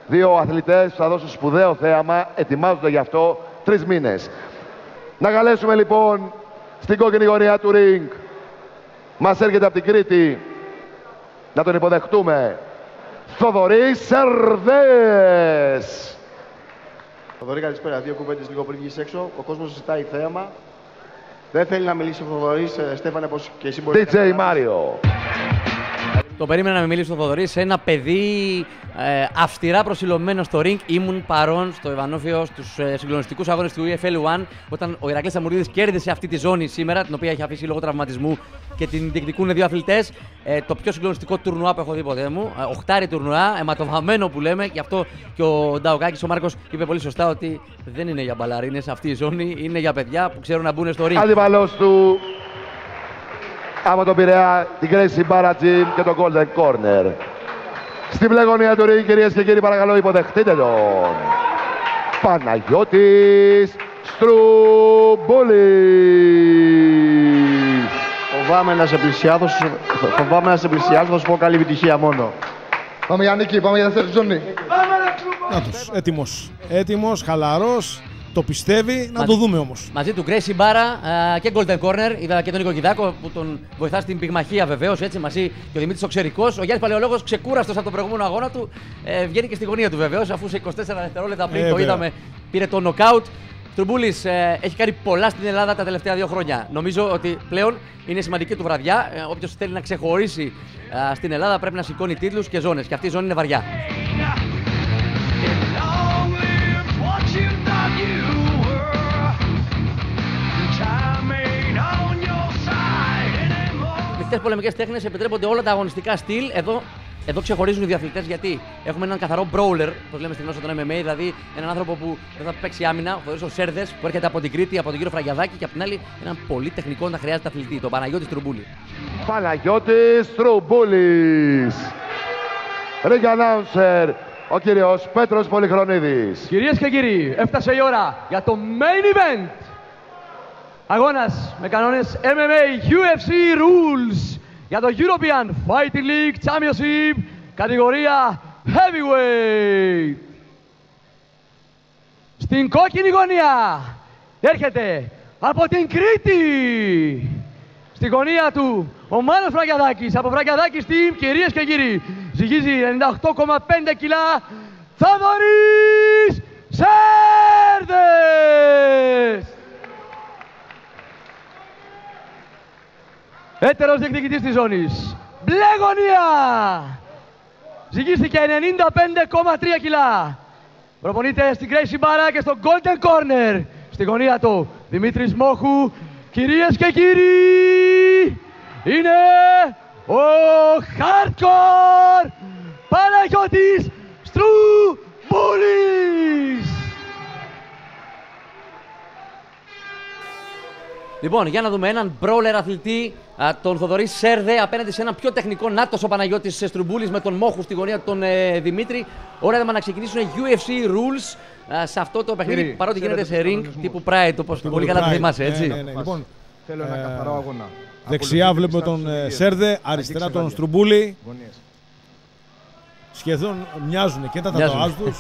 δύο αθλητές που θα δώσουν σπουδαίο θέαμα. Ετοιμάζονται γι' αυτό 3 μήνες. Να καλέσουμε λοιπόν στην κόκκινη γωνία του ring. Μας έρχεται από την Κρήτη. Να τον υποδεχτούμε. Θοδωρής Σερδές. Θοδωρή, καλησπέρα. 2 κουβέντες λίγο πριν βγεις έξω. Ο κόσμος ζητάει θέαμα. Δεν θέλει να μιλήσει ο Θοδωρής. Στέφανε, πως και εσύ μπορείς. DJ Μάριο. Το περίμενα να με μιλήσει ο Θοδωρής, ένα παιδί αυστηρά προσιλωμένο στο ring. Ήμουν παρόν στο Ευανόφιο στους συγκλονιστικούς αγώνες του EFL 1 όταν ο Ηρακλής Αμουρίδης κέρδισε αυτή τη ζώνη σήμερα, την οποία έχει αφήσει λόγω τραυματισμού και την διεκδικούν 2 αθλητές. Το πιο συγκλονιστικό τουρνουά που έχω δει ποτέ μου. 8η τουρνουά, αιματοβαμμένο που λέμε. Γι' αυτό και ο Νταοκάκης, ο Μάρκος, είπε πολύ σωστά ότι δεν είναι για μπαλαρίνες αυτή η ζώνη, είναι για παιδιά που ξέρουν να μπουν στο ring. Αντιπαλός του. Από τον Πειραιά, την Gracie Μπάρατζη και το Golden Corner. Στην μπλε γωνία του ring, κυρίες και κύριοι, παρακαλώ υποδεχτείτε τον Παναγιώτης Στρουμπούλης. Φοβάμαι να σε πλησιάζω, θα σου πω καλή επιτυχία μόνο. Πάμε για νίκη, πάμε για δεύτερη ζώνη. Νάτος, έτοιμος, χαλαρός. Το πιστεύει, να το δούμε όμως. Μαζί του Gracie Μπάρα και Golden Corner. Είδα και τον Νίκο Κιδάκο που τον βοηθά στην πυγμαχία βεβαίως. Έτσι, μαζί και ο Δημήτρης ο Ξερικός. Ο Γιάννης Παλαιολόγος, ξεκούραστος από τον προηγούμενο αγώνα του, βγαίνει και στη γωνία του βεβαίως. Αφού σε 24 δευτερόλεπτα πριν το είδαμε, πήρε το νοκάουτ. Στρουμπούλης έχει κάνει πολλά στην Ελλάδα τα τελευταία 2 χρόνια. Νομίζω ότι πλέον είναι σημαντική του βραδιά. Όποιος θέλει να ξεχωρίσει στην Ελλάδα πρέπει να σηκώνει τίτλους και ζώνες. Και αυτή η ζώνη είναι βαριά. Στις πολεμικές τέχνες επιτρέπονται όλα τα αγωνιστικά στυλ. Εδώ ξεχωρίζουν οι διαθλητές γιατί έχουμε έναν καθαρό brawler, όπως λέμε στην γλώσσα των MMA, δηλαδή έναν άνθρωπο που δεν θα παίξει άμυνα, ο Θοδωρής ο Σέρδες, που έρχεται από την Κρήτη, από τον κύριο Φραγιαδάκη, και απ' την άλλη έναν πολύ τεχνικό να χρειάζεται αθλητή, τον Παναγιώτη Στρουμπούλη. Παναγιώτη Στρουμπούλη. Ring announcer, ο κύριος Πέτρος Πολυχρονίδης. Κυρίες και κύριοι, έφτασε η ώρα για το main event. Αγώνας με κανόνες MMA UFC Rules για το European Fighting League Championship κατηγορία Heavyweight. Στην κόκκινη γωνία έρχεται από την Κρήτη. Στη γωνία του ο Μάνος Φραγκιαδάκης. Από Φραγκιαδάκης Team, κυρίες και κύριοι, ζυγίζει 98,5 κιλά Θοδωρής Σέρδες. Έτερος διεκδικητής της ζώνης. Μπλε γωνία! Ζυγίστηκε 95,3 κιλά. Προπονείται στην Gracie Μπάρα και στο Golden Corner. Στη γωνία του Δημήτρης Μόχου. Κυρίες και κύριοι, είναι ο Hardcore Παναγιώτης Στρουμπούλης. Λοιπόν, για να δούμε έναν μπρόλερ αθλητή, τον Θοδωρή Σέρδε, απέναντι σε έναν πιο τεχνικό. Νάτος ο Παναγιώτης Στρουμπούλης με τον Μόχου στη γωνία του Δημήτρη. Ωραία να ξεκινήσουν UFC Rules σε αυτό το παιχνίδι, παρότι γίνεται σε ring τύπου Pride, όπως πολύ καλά που θυμάσαι, έτσι. Ναι. Λοιπόν, θέλω ένα καθαρό αγώνα. Δεξιά βλέπουμε τον Σέρδε, αριστερά τον Στρουμπούλη. Σχεδόν μοιάζουν και τα τατουάζ τους.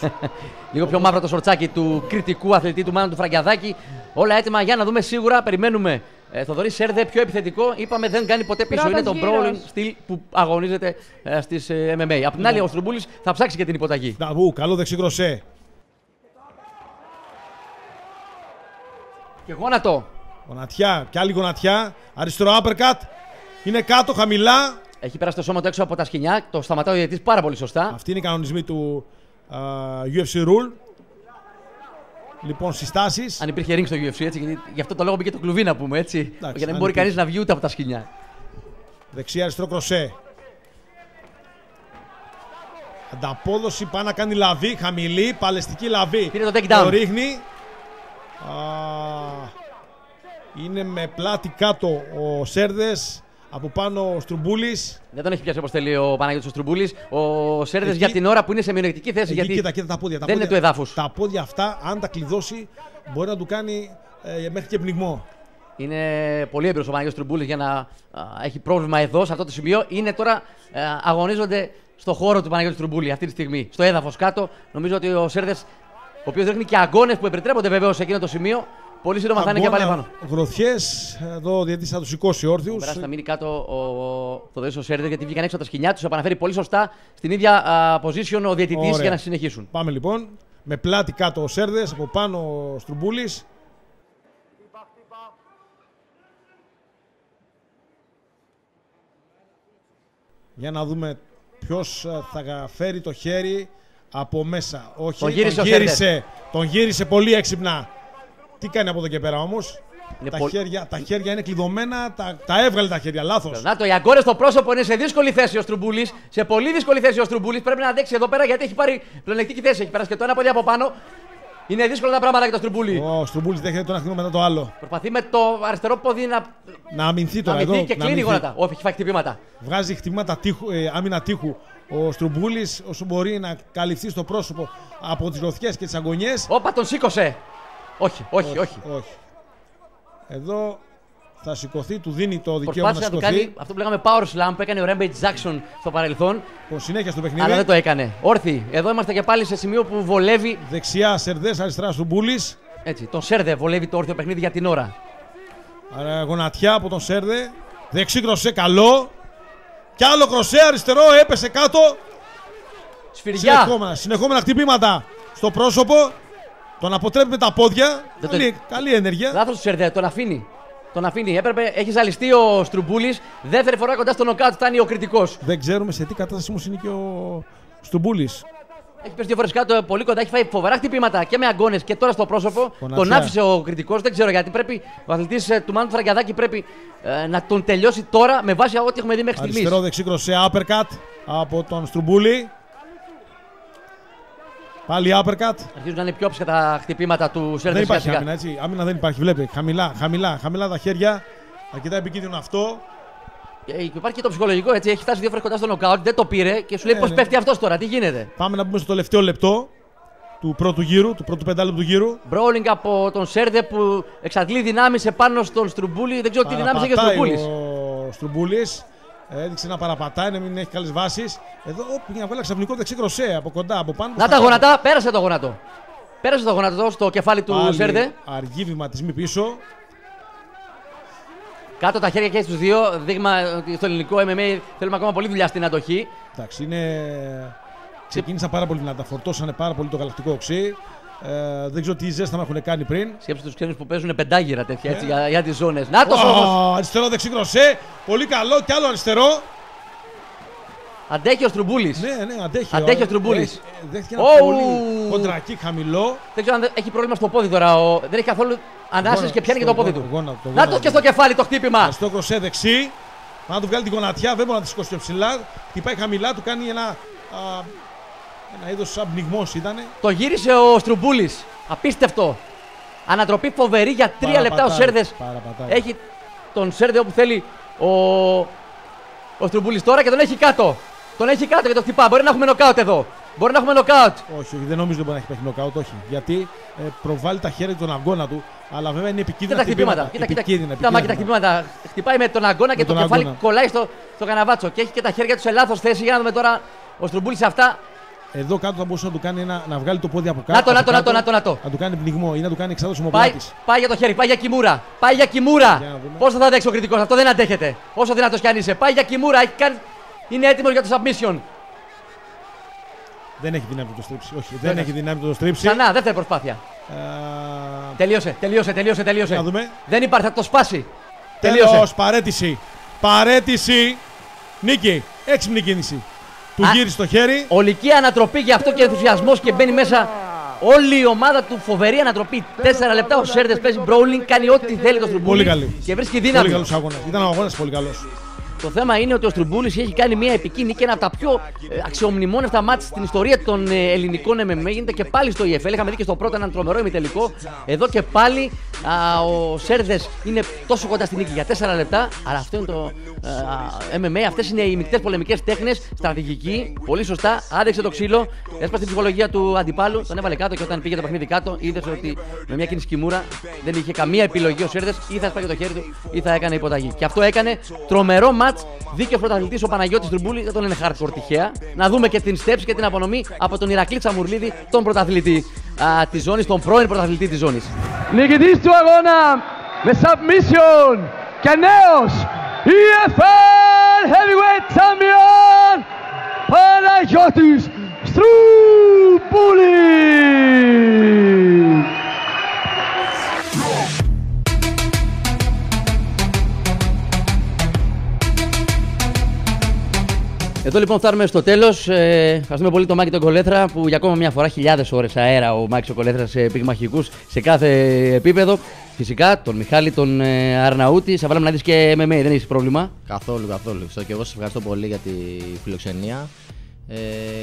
Λίγο πιο μαύρο το σορτσάκι του κριτικού αθλητή, του Μάνου του Φραγκιαδάκη. Όλα έτοιμα για να δούμε σίγουρα. Περιμένουμε Θοδωρή Σέρδε, πιο επιθετικό. Είπαμε δεν κάνει ποτέ πίσω. Είναι το brawling στυλ που αγωνίζεται στις MMA. Απ' την άλλη, ο Στρουμπούλης θα ψάξει και την υποταγή. Ταβού, καλό δεξιγροσέ. Και γόνατο. Γονατιά, κι άλλη γονατιά. Αριστερό uppercut. Είναι κάτω, χαμηλά. Έχει πέρασει το σώμα του έξω από τα σκοινιά. Το σταματάει ο διαιτητής πάρα πολύ σωστά. Αυτή είναι η κανονισμή του UFC Rule. Λοιπόν, συστάσεις. Αν υπήρχε ring στο UFC, έτσι, γιατί γι' αυτό το λόγο μπήκε το κλουβί, να πούμε, έτσι. Εντάξει, για να μην μπορεί κανείς να βγει ούτε από τα σκοινιά. Δεξιά, αριστερό κροσέ. Ανταπόδοση, πάει να κάνει λαβή, χαμηλή, παλαιστική λαβή. Πήρε το takedown. Το ρίχνει. Είναι με πλάτη κάτω ο Σέρδες. Από πάνω ο Στρουμπούλης. Δεν τον έχει πιάσει όπως θέλει ο Παναγιώτης ο Στρουμπούλης. Ο Σέρδες για την ώρα που είναι σε μειονεκτική θέση. Γιατί κοίτα, τα πόδια, δεν είναι του εδάφους. Τα πόδια αυτά, αν τα κλειδώσει, μπορεί να του κάνει μέχρι και πνιγμό. Είναι πολύ έμπειρος ο Παναγιώτης Στρουμπούλης για να έχει πρόβλημα εδώ, σε αυτό το σημείο. Είναι τώρα, αγωνίζονται στο χώρο του Παναγιώτη Τρουμπούλη αυτή τη στιγμή, στο έδαφος κάτω. Νομίζω ότι ο Σέρδες, ο οποίος δείχνει και αγώνες που επιτρέπονται βεβαίως σε εκείνο το σημείο, πολύ σύντομα θα είναι και πάλι πάνω. Γροθιές, εδώ ο διαιτητής θα τους σηκώσει όρθιους. Περάσει να μείνει κάτω το δέσο Σέρδες, γιατί βγήκαν έξω από τα σκοινιά τους. Θα παραφέρει πολύ σωστά στην ίδια position ο διαιτητής για να συνεχίσουν. Πάμε λοιπόν. Με πλάτη κάτω ο Σέρδες, από πάνω ο Στρουμπούλης. Για να δούμε ποιος θα φέρει το χέρι από μέσα. Όχι, τον γύρισε πολύ έξυπνα. Τι κάνει από εδώ και πέρα όμως. Τα χέρια είναι κλειδωμένα, τα έβγαλε τα χέρια, λάθος. Να το, οι αγκώνες στο πρόσωπο είναι σε δύσκολη θέση ο Στρουμπούλης. Σε πολύ δύσκολη θέση ο Στρουμπούλης. Πρέπει να αντέξει εδώ πέρα γιατί έχει πάρει πλεονεκτική θέση. Έχει περάσει και το ένα πόδι από πάνω. Είναι δύσκολα τα πράγματα για τον Στρουμπούλη. Ο Στρουμπούλης δέχεται τον αχτινό μετά το άλλο. Προσπαθεί με το αριστερό πόδι να αμυνθεί τώρα. Αμυνθεί εδώ, και κλείνει γόνατα. Όχι, έχει φάει χτυπήματα. Βγάζει χτυπήματα άμυνα τείχου. Ο Στρουμπούλης όσο μπορεί να καλυφθεί στο πρόσωπο από τις γροθιές και τις αγωνιές. Όπα, τον σήκωσε. Όχι. Εδώ θα σηκωθεί, του δίνει το δικαίωμα να σηκωθεί. Κάνει αυτό που λέγαμε power slam που έκανε ο Rampage Jackson στο παρελθόν. Συνέχεια στο παιχνίδι. Αλλά δεν το έκανε. Όρθιοι. Εδώ είμαστε και πάλι σε σημείο που βολεύει. Δεξιά Σερδές, αριστερά Στρουμπούλης. Έτσι. Τον Σέρδε βολεύει το όρθιο παιχνίδι για την ώρα. Άρα γονατιά από τον Σέρδε. Δεξί κροσέ, καλό. Κι άλλο κροσέ, αριστερό, έπεσε κάτω. Σφυριά. Συνεχόμενα χτυπήματα στο πρόσωπο. Τον αποτρέπει με τα πόδια. Καλή ενέργεια. Λάθος του Σερδέ, τον αφήνει. Έπρεπε, έχει ζαλιστεί ο Στρουμπούλης. Δεύτερη φορά κοντά στο νοκάουτ φτάνει ο κριτικός. Δεν ξέρουμε σε τι κατάσταση όμως είναι και ο Στρουμπούλης. Έχει πέσει δύο φορές κάτω, πολύ κοντά. Έχει φάει φοβερά χτυπήματα και με αγκώνες και τώρα στο πρόσωπο. Τον άφησε ο κριτικός. Δεν ξέρω γιατί. Πρέπει ο αθλητής του Μάνου Φραγκιαδάκη πρέπει να τον τελειώσει τώρα με βάση ό,τι έχουμε δει μέχρι στιγμής. Αριστερό δεξί κροσέ, uppercut από τον Στρουμπούλη. Πάλι uppercut. Αρχίζουν να είναι πιο ψηλά τα χτυπήματα του Σέρδες. Δεν υπάρχει άμυνα, έτσι. Άμυνα δεν υπάρχει. Βλέπει. Χαμηλά τα χέρια. Αρκετά επικίνδυνο αυτό. Υπάρχει και το ψυχολογικό, έτσι. Έχει φτάσει δύο φορές κοντά στο νοκάουτ. Δεν το πήρε και σου λέει πώς πέφτει αυτός τώρα. Τι γίνεται. Πάμε να πούμε στο τελευταίο λεπτό του πρώτου γύρου, του πρώτου πεντάλεπτου γύρου. Μπρόλινγκ από τον Σέρδε που εξαντλεί δυνάμεις επάνω στον Στρουμπούλη. Δεν ξέρω τι δυνάμεις έχει ο Στρουμπούλης. Έδειξε να παραπατάει, να μην έχει καλές βάσεις. Εδώ μια βγάλα ξαφνικό δεξί κροσέ από κοντά, από πάνω. Να τα γονατά, πέρασε το γονατό. Πέρασε το γονατό στο κεφάλι του Σέρδε. Αργή βηματισμή πίσω. Κάτω τα χέρια και στους δύο. Δείγμα ότι στο ελληνικό MMA θέλουμε ακόμα πολύ δουλειά στην αντοχή. Εντάξει, ξεκίνησαν πάρα πολύ δυνατά. Φορτώσανε πάρα πολύ το γαλακτικό οξύ. Δεν ξέρω τι ζέσταμα έχουν κάνει πριν. Σκέψτε τους ξένους που παίζουν πεντάγυρα τέτοια έτσι, για τις ζώνες. Να το φόβος! Αριστερό δεξί κροσέ. Πολύ καλό και άλλο αριστερό. Αντέχει ο Στρουμπούλης. Ναι, αντέχει. Αντέχει ο Στρουμπούλης. Δέχτηκε ένα πολύ κοντρακί χαμηλό. Δεν ξέρω αν έχει πρόβλημα στο πόδι τώρα. Δεν έχει καθόλου ανάσες και πιάνει και το πόδι του. Να το και στο κεφάλι το χτύπημα. Αριστερό κροσέ δεξί. Να του βγάλει την γονατιά. Δεν μπορεί να τη σηκώσει ψηλά. Χτυπάει χαμηλά, του κάνει ένα είδος αμπνιγμός ήτανε. Το γύρισε ο Στρουμπούλης. Απίστευτο. Ανατροπή φοβερή για τρία λεπτά ο Σέρδες. Έχει τον Σέρδε όπου θέλει ο Στρουμπούλης τώρα και τον έχει κάτω. Τον έχει κάτω και το χτυπά. Μπορεί να έχουμε νοκάουτ εδώ. Μπορεί να έχουμε νοκάουτ. Όχι, δεν νομίζω ότι μπορεί να έχει νοκάουτ. Όχι. Γιατί προβάλλει τα χέρια τον αγκώνα του. Αλλά βέβαια είναι επικίνδυνα χτυπήματα. Κοίτα χτυπήματα. Χτυπάει με τον αγκώνα και το κεφάλι κολλάει στο καναβάτσο. Και έχει και τα χέρια του σε λάθος θέση. Για να δούμε τώρα ο Στρουμπούλης αυτά. Εδώ κάτω θα μπορούσε να του κάνει να βγάλει το πόδι από κάτω. Να το. Να του κάνει πνιγμό ή να του κάνει εξάδοση ομοπλάτης. Πάει για το χέρι, πάει για Κιμούρα. Πόσο θα αντέξει ο κριτικός, αυτό δεν αντέχεται. Όσο δυνατός κι αν είσαι. Πάει για Κιμούρα, είναι έτοιμος για το submission. Δεν έχει δυνάμει το στρίψει. Ξανά, δεύτερη προσπάθεια. Τελείωσε. Να δούμε. Δεν υπάρχει, θα το σπάσει. Τελείωσε. Παρέτηση. Νίκη. Έξυπνη κίνηση. Του γύρισε το χέρι. Ολική ανατροπή, γι' αυτό και ενθουσιασμός και μπαίνει μέσα όλη η ομάδα του. Φοβερή ανατροπή. 4 λεπτά ο Σέρδες παίζει μπρόουλινγκ, κάνει ό,τι θέλει το Στρουμπούλη. Και βρίσκει δύναμη. Πολύ καλός αγώνας. Ήταν ο αγώνας πολύ καλός. Το θέμα είναι ότι ο Στρουμπούλης έχει κάνει μια επική νίκη, ένα από τα πιο αξιομνημόνευτα μάτς στην ιστορία των ελληνικών MMA. Γίνεται και πάλι στο EFL. Είχαμε δει και στο πρώτο έναν τρομερό ημιτελικό. Εδώ και πάλι ο Σέρδες είναι τόσο κοντά στην νίκη για 4 λεπτά. Αλλά αυτό είναι το MMA. Αυτές είναι οι μεικτές πολεμικές τέχνες. Στρατηγική. Πολύ σωστά. Άντεξε το ξύλο. Έσπασε την ψυχολογία του αντιπάλου. Τον έβαλε κάτω και όταν πήγε το παιχνίδι κάτω, είδε ότι με μια κίνηση Κιμούρα δεν είχε καμία επιλογή ο Σέρδες. Ή θα σπάγει το χέρι του ή θα έκανε υποταγή. Και αυτό έκανε τρομερό μάτς. μάτς. Δίκαιο πρωταθλητής ο Παναγιώτης Τρουμπούλης, δεν τον είναι hardcore τυχαία. Να δούμε και την steps και την απονομή από τον Ηρακλή Τσαμουρλίδη, τον πρωταθλητή της ζώνης, τον πρώην πρωταθλητή της ζώνης. Νικητής του αγώνα με submission και νέος EFL Heavyweight Champion Παναγιώτης Τρουμπούλης. Εδώ λοιπόν φτάνουμε στο τέλος. Ευχαριστούμε πολύ τον Μάκη τον Κολέθρα που για ακόμα μια φορά χιλιάδες ώρες αέρα ο Μάκης ο Κολέθρας πυγμαχικούς σε κάθε επίπεδο. Φυσικά τον Μιχάλη τον Αρναούτη. Σε βάλαμε να δεις και MMA, δεν έχεις πρόβλημα. Καθόλου. Και εγώ σας ευχαριστώ πολύ για τη φιλοξενία.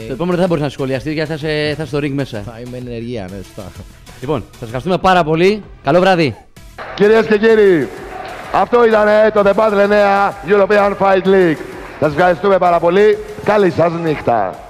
Το επόμενο δεν θα μπορείς να σχολιαστείς γιατί θα στο ring μέσα. Θα είμαι ενεργεία, ναι, σωστά. Λοιπόν, σας ευχαριστούμε πάρα πολύ. Καλό βράδυ. Κυρίες και κύριοι, αυτό ήταν το The Battle 9 European Fight League. Σας ευχαριστούμε πάρα πολύ. Καλή σας νύχτα.